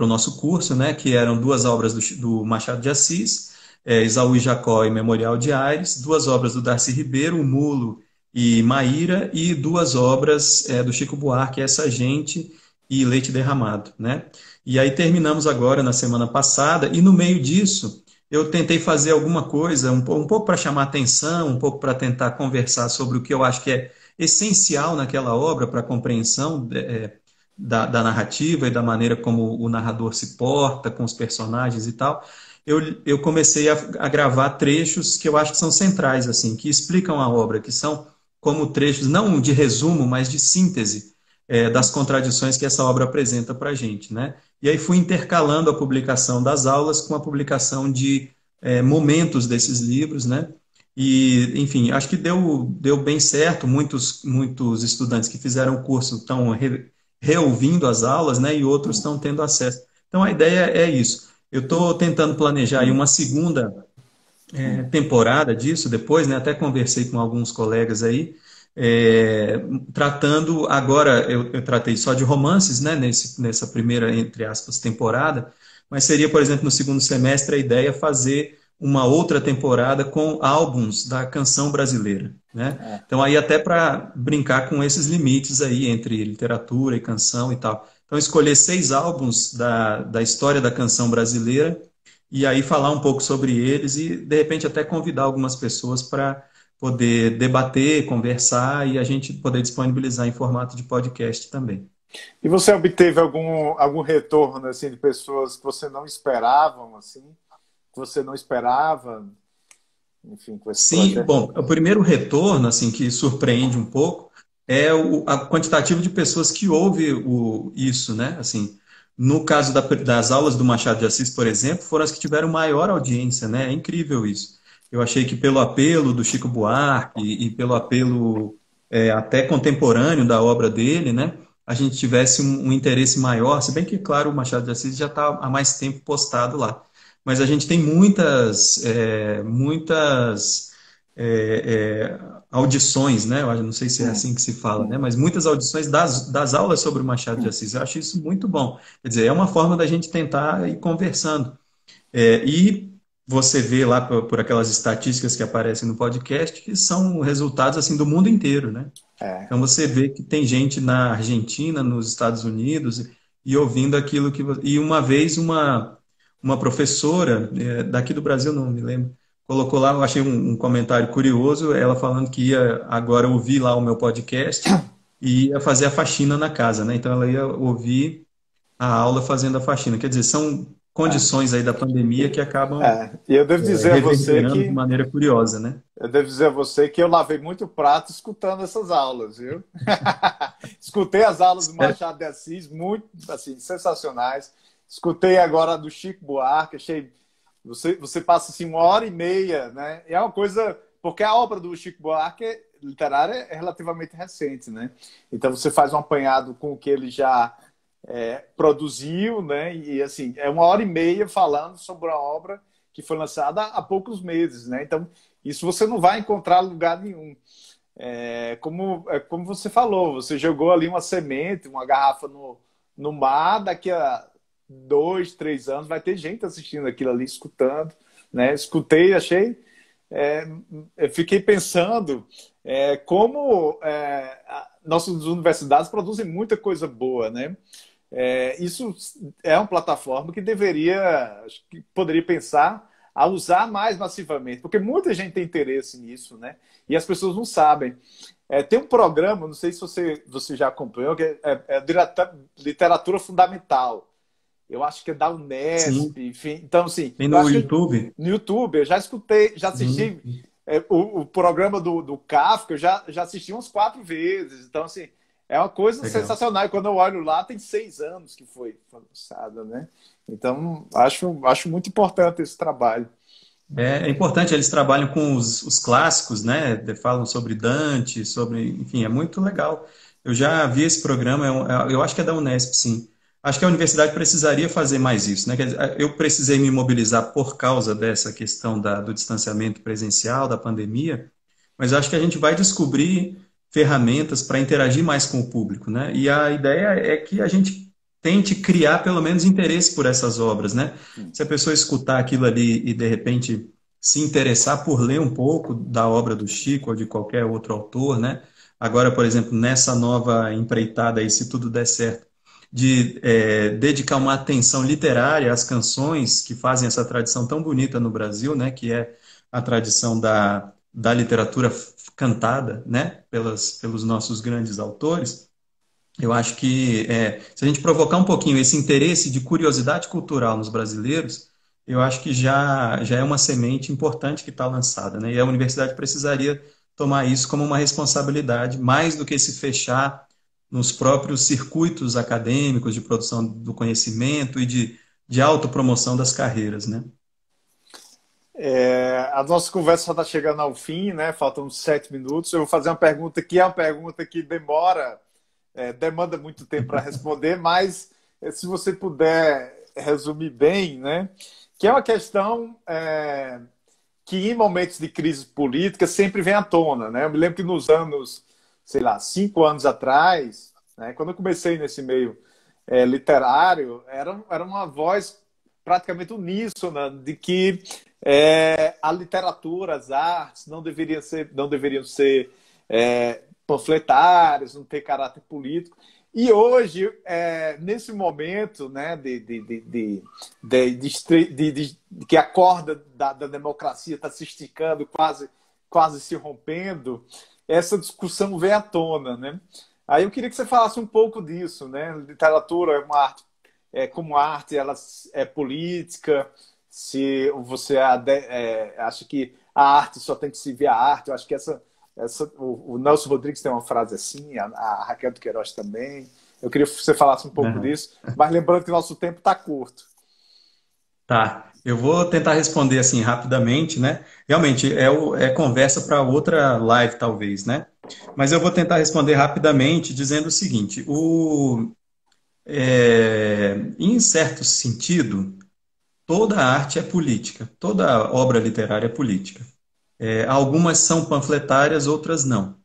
o nosso curso, né, que eram 2 obras do Machado de Assis, Esaú e Jacó e Memorial de Aires, 2 obras do Darcy Ribeiro, O Mulo e Maíra, e 2 obras do Chico Buarque, Essa Gente e Leite Derramado, né? E aí terminamos agora na semana passada, e no meio disso eu tentei fazer alguma coisa, um pouco para chamar atenção, um pouco para tentar conversar sobre o que eu acho que é essencial naquela obra para a compreensão da narrativa e da maneira como o narrador se porta com os personagens e tal. Eu comecei a gravar trechos que eu acho que são centrais, assim, que explicam a obra, que são como trechos, não de resumo, mas de síntese das contradições que essa obra apresenta para a gente, né? E aí fui intercalando a publicação das aulas com a publicação de momentos desses livros, né? E, enfim, acho que deu bem certo. Muitos estudantes que fizeram o curso estão reouvindo as aulas, né, e outros estão tendo acesso. Então, a ideia é isso. Eu estou tentando planejar aí uma segunda temporada disso depois, né, até conversei com alguns colegas aí, tratando agora, eu tratei só de romances, né, nessa primeira, entre aspas, temporada, mas seria, por exemplo, no segundo semestre a ideia fazer uma outra temporada com álbuns da canção brasileira, né? Então aí até para brincar com esses limites aí entre literatura e canção e tal. Então escolher 6 álbuns da história da canção brasileira e aí falar um pouco sobre eles e de repente até convidar algumas pessoas para poder debater, conversar e a gente poder disponibilizar em formato de podcast também. E você obteve algum retorno assim de pessoas que você não esperava, assim? Você não esperava, enfim, com esse projeto? Bom, o primeiro retorno, assim, que surpreende um pouco é a quantitativo de pessoas que ouve isso, né? Assim, no caso das aulas do Machado de Assis, por exemplo, foram as que tiveram maior audiência, né? É incrível isso. Eu achei que pelo apelo do Chico Buarque e pelo apelo até contemporâneo da obra dele, né, a gente tivesse um interesse maior, se bem que, claro, o Machado de Assis já está há mais tempo postado lá. Mas a gente tem muitas audições, né? Eu não sei se é assim que se fala, né? Mas muitas audições das aulas sobre o Machado de Assis. Eu acho isso muito bom. Quer dizer, é uma forma da gente tentar ir conversando. E você vê lá por aquelas estatísticas que aparecem no podcast, que são resultados assim, do mundo inteiro, né? Então você vê que tem gente na Argentina, nos Estados Unidos, e ouvindo aquilo que... E uma vez uma professora, daqui do Brasil, não me lembro, colocou lá, eu achei um comentário curioso, ela falando que ia agora ouvir lá o meu podcast e ia fazer a faxina na casa, né? Então ela ia ouvir a aula fazendo a faxina. Quer dizer, são condições aí da pandemia que acabam e eu devo dizer a você que, de maneira curiosa, né? Eu devo dizer a você que eu lavei muito prato escutando essas aulas, viu? Escutei as aulas do Machado de Assis, muito, assim, sensacionais. Escutei agora do Chico Buarque, achei... Você passa, assim, 1h30, né? É uma coisa... Porque a obra do Chico Buarque literária é relativamente recente, né? Então, você faz um apanhado com o que ele já produziu, né? E, assim, é 1h30 falando sobre a obra que foi lançada há poucos meses, né? Então, isso você não vai encontrar em lugar nenhum. Como você falou, você jogou ali uma semente, uma garrafa no mar, daqui a 2, 3 anos, vai ter gente assistindo aquilo ali, escutando, né? Escutei, achei... eu fiquei pensando como nossas universidades produzem muita coisa boa, né? Isso é uma plataforma que poderia pensar a usar mais massivamente, porque muita gente tem interesse nisso, né? E as pessoas não sabem. Tem um programa, não sei se você já acompanhou, que Literatura Fundamental. Eu acho que é da Unesp, sim. Enfim. Então, assim... Tem no YouTube? No YouTube. Eu já escutei, já assisti o programa do Kafka, eu já assisti umas 4 vezes. Então, assim, é uma coisa legal, sensacional. E quando eu olho lá, tem 6 anos que foi lançada, né? Então, acho muito importante esse trabalho. É importante. Eles trabalham com os clássicos, né? Falam sobre Dante, sobre... Enfim, é muito legal. Eu já vi esse programa, eu acho que é da Unesp, sim. Acho que a universidade precisaria fazer mais isso, né? Quer dizer, eu precisei me mobilizar por causa dessa questão do distanciamento presencial, da pandemia, mas acho que a gente vai descobrir ferramentas para interagir mais com o público, né? E a ideia é que a gente tente criar, pelo menos, interesse por essas obras, né? Se a pessoa escutar aquilo ali e, de repente, se interessar por ler um pouco da obra do Chico ou de qualquer outro autor, né? Agora, por exemplo, nessa nova empreitada aí, se tudo der certo, de dedicar uma atenção literária às canções que fazem essa tradição tão bonita no Brasil, né, que é a tradição da literatura cantada, né, pelos nossos grandes autores. Eu acho que se a gente provocar um pouquinho esse interesse de curiosidade cultural nos brasileiros, eu acho que já é uma semente importante que está lançada, né, e a universidade precisaria tomar isso como uma responsabilidade, mais do que se fechar nos próprios circuitos acadêmicos de produção do conhecimento e de autopromoção das carreiras, né? A nossa conversa já está chegando ao fim, né? Faltam 7 minutos. Eu vou fazer uma pergunta que é uma pergunta que demanda muito tempo para responder, mas se você puder resumir bem, né? Que é uma questão que em momentos de crise política sempre vem à tona, né? Eu me lembro que nos anos... sei lá, 5 anos atrás, né, quando eu comecei nesse meio literário, era uma voz praticamente uníssona de que a literatura, as artes, não deveriam ser panfletárias, não ter caráter político. E hoje, nesse momento, né, de que a corda da democracia está se esticando, quase se rompendo, essa discussão vem à tona, né? Aí eu queria que você falasse um pouco disso, né? Literatura é uma arte, como arte, ela é política. Se você acha que a arte só tem que se ver a arte, eu acho que o Nelson Rodrigues tem uma frase assim, a Raquel de Queiroz também. Eu queria que você falasse um pouco disso, mas lembrando que nosso tempo está curto. Tá, eu vou tentar responder assim rapidamente, né? Realmente, é conversa para outra live, talvez, né? Mas eu vou tentar responder rapidamente dizendo o seguinte, em certo sentido, toda arte é política, toda obra literária é política. Algumas são panfletárias, outras não.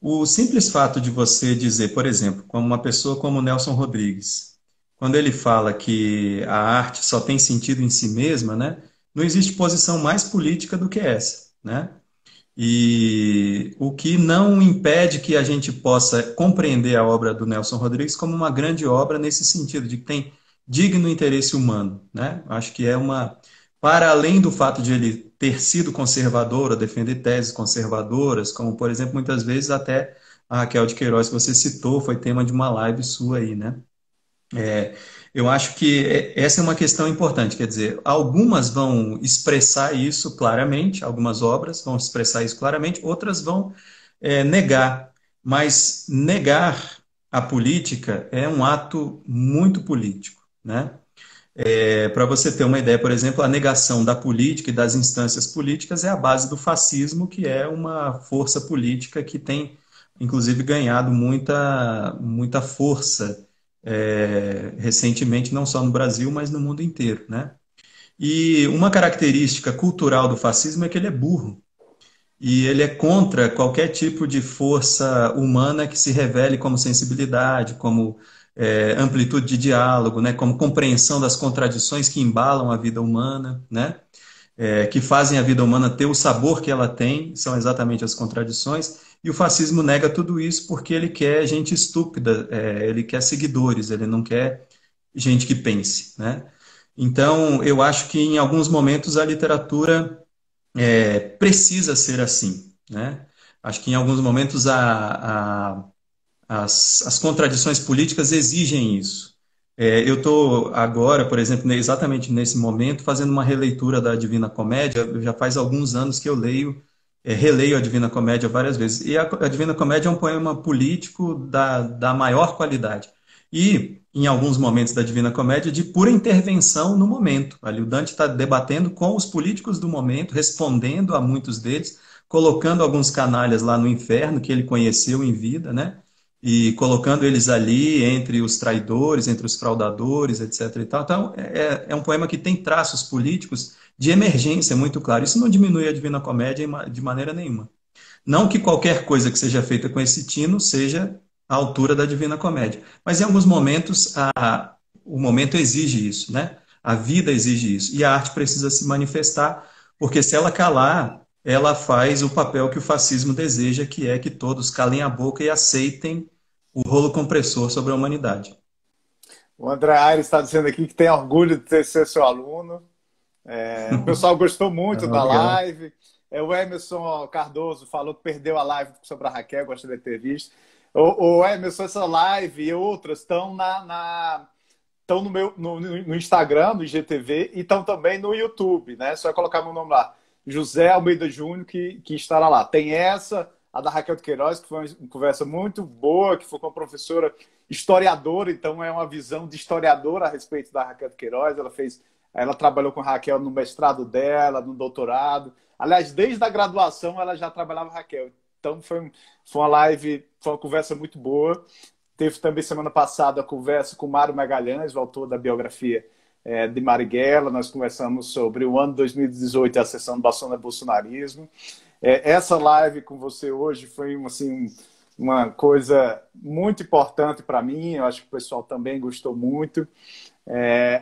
O simples fato de você dizer, por exemplo, como uma pessoa como Nelson Rodrigues, quando ele fala que a arte só tem sentido em si mesma, né, não existe posição mais política do que essa, né? E o que não impede que a gente possa compreender a obra do Nelson Rodrigues como uma grande obra nesse sentido, de que tem digno interesse humano, né? Acho que é uma... Para além do fato de ele ter sido conservador, defender teses conservadoras, como, por exemplo, muitas vezes até a Raquel de Queiroz, que você citou, foi tema de uma live sua aí, né? Eu acho que essa é uma questão importante, quer dizer, algumas vão expressar isso claramente, algumas obras vão expressar isso claramente, outras vão negar, mas negar a política é um ato muito político, né? Para você ter uma ideia, por exemplo, a negação da política e das instâncias políticas é a base do fascismo, que é uma força política que tem, inclusive, ganhado muita força recentemente, não só no Brasil, mas no mundo inteiro, né? E uma característica cultural do fascismo é que ele é burro. E ele é contra qualquer tipo de força humana que se revele como sensibilidade, como amplitude de diálogo, né? Como compreensão das contradições que embalam a vida humana, né? Que fazem a vida humana ter o sabor que ela tem, são exatamente as contradições. E o fascismo nega tudo isso porque ele quer gente estúpida, ele quer seguidores, ele não quer gente que pense, né? Então, eu acho que em alguns momentos a literatura precisa ser assim, né? Acho que em alguns momentos as contradições políticas exigem isso. Eu estou agora, por exemplo, exatamente nesse momento, fazendo uma releitura da Divina Comédia. Já faz alguns anos que eu leio, releio a Divina Comédia várias vezes. E a Divina Comédia é um poema político da maior qualidade. E, em alguns momentos da Divina Comédia, de pura intervenção no momento. Ali o Dante está debatendo com os políticos do momento, respondendo a muitos deles, colocando alguns canalhas lá no inferno, que ele conheceu em vida, né? E colocando eles ali entre os traidores, entre os fraudadores, etc. E tal. Então, é um poema que tem traços políticos de emergência, muito claro. Isso não diminui a Divina Comédia de maneira nenhuma. Não que qualquer coisa que seja feita com esse tino seja à altura da Divina Comédia. Mas, em alguns momentos, o momento exige isso, né? A vida exige isso. E a arte precisa se manifestar, porque se ela calar, ela faz o papel que o fascismo deseja, que é que todos calem a boca e aceitem o rolo compressor sobre a humanidade. O André Aires está dizendo aqui que tem orgulho de ter sido seu aluno. O pessoal gostou muito da live. O Emerson Cardoso falou que perdeu a live sobre a Raquel, gostaria de ter visto. O Emerson, essa live e outras estão no Instagram, no IGTV, e estão também no YouTube, né? Só colocar meu nome lá. José Almeida Júnior, que estará lá. Tem essa, a da Raquel de Queiroz, que foi uma conversa muito boa, que foi com a professora historiadora, então é uma visão de historiadora a respeito da Raquel de Queiroz. Ela trabalhou com a Raquel no mestrado dela, no doutorado. Aliás, desde a graduação ela já trabalhava com a Raquel. Então foi uma live, foi uma conversa muito boa. Teve também semana passada a conversa com o Mário Magalhães, o autor da biografia de Marighella. Nós conversamos sobre o ano 2018 e a sessão do bolsonarismo. Essa live com você hoje foi uma coisa muito importante para mim. Eu acho que o pessoal também gostou muito.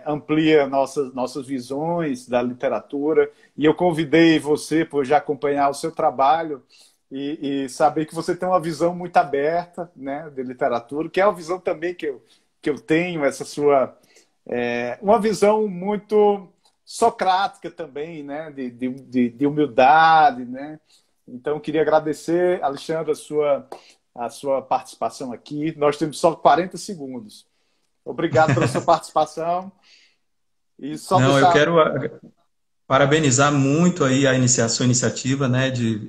Amplia nossas visões da literatura. E eu convidei você por já acompanhar o seu trabalho e saber que você tem uma visão muito aberta, né, de literatura, que é a visão também que eu tenho, essa sua... uma visão muito socrática também, né? De humildade, né? Então, queria agradecer, Alexandre, a sua participação aqui. Nós temos só 40 segundos. Obrigado pela sua participação. E só eu quero parabenizar muito aí sua iniciativa, né, de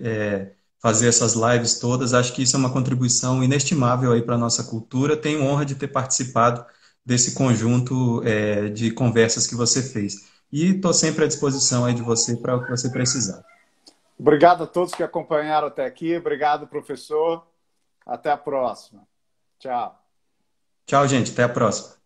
fazer essas lives todas. Acho que isso é uma contribuição inestimável aí para a nossa cultura. Tenho honra de ter participado desse conjunto de conversas que você fez. E estou sempre à disposição aí de você para o que você precisar. Obrigado a todos que acompanharam até aqui. Obrigado, professor. Até a próxima. Tchau. Tchau, gente. Até a próxima.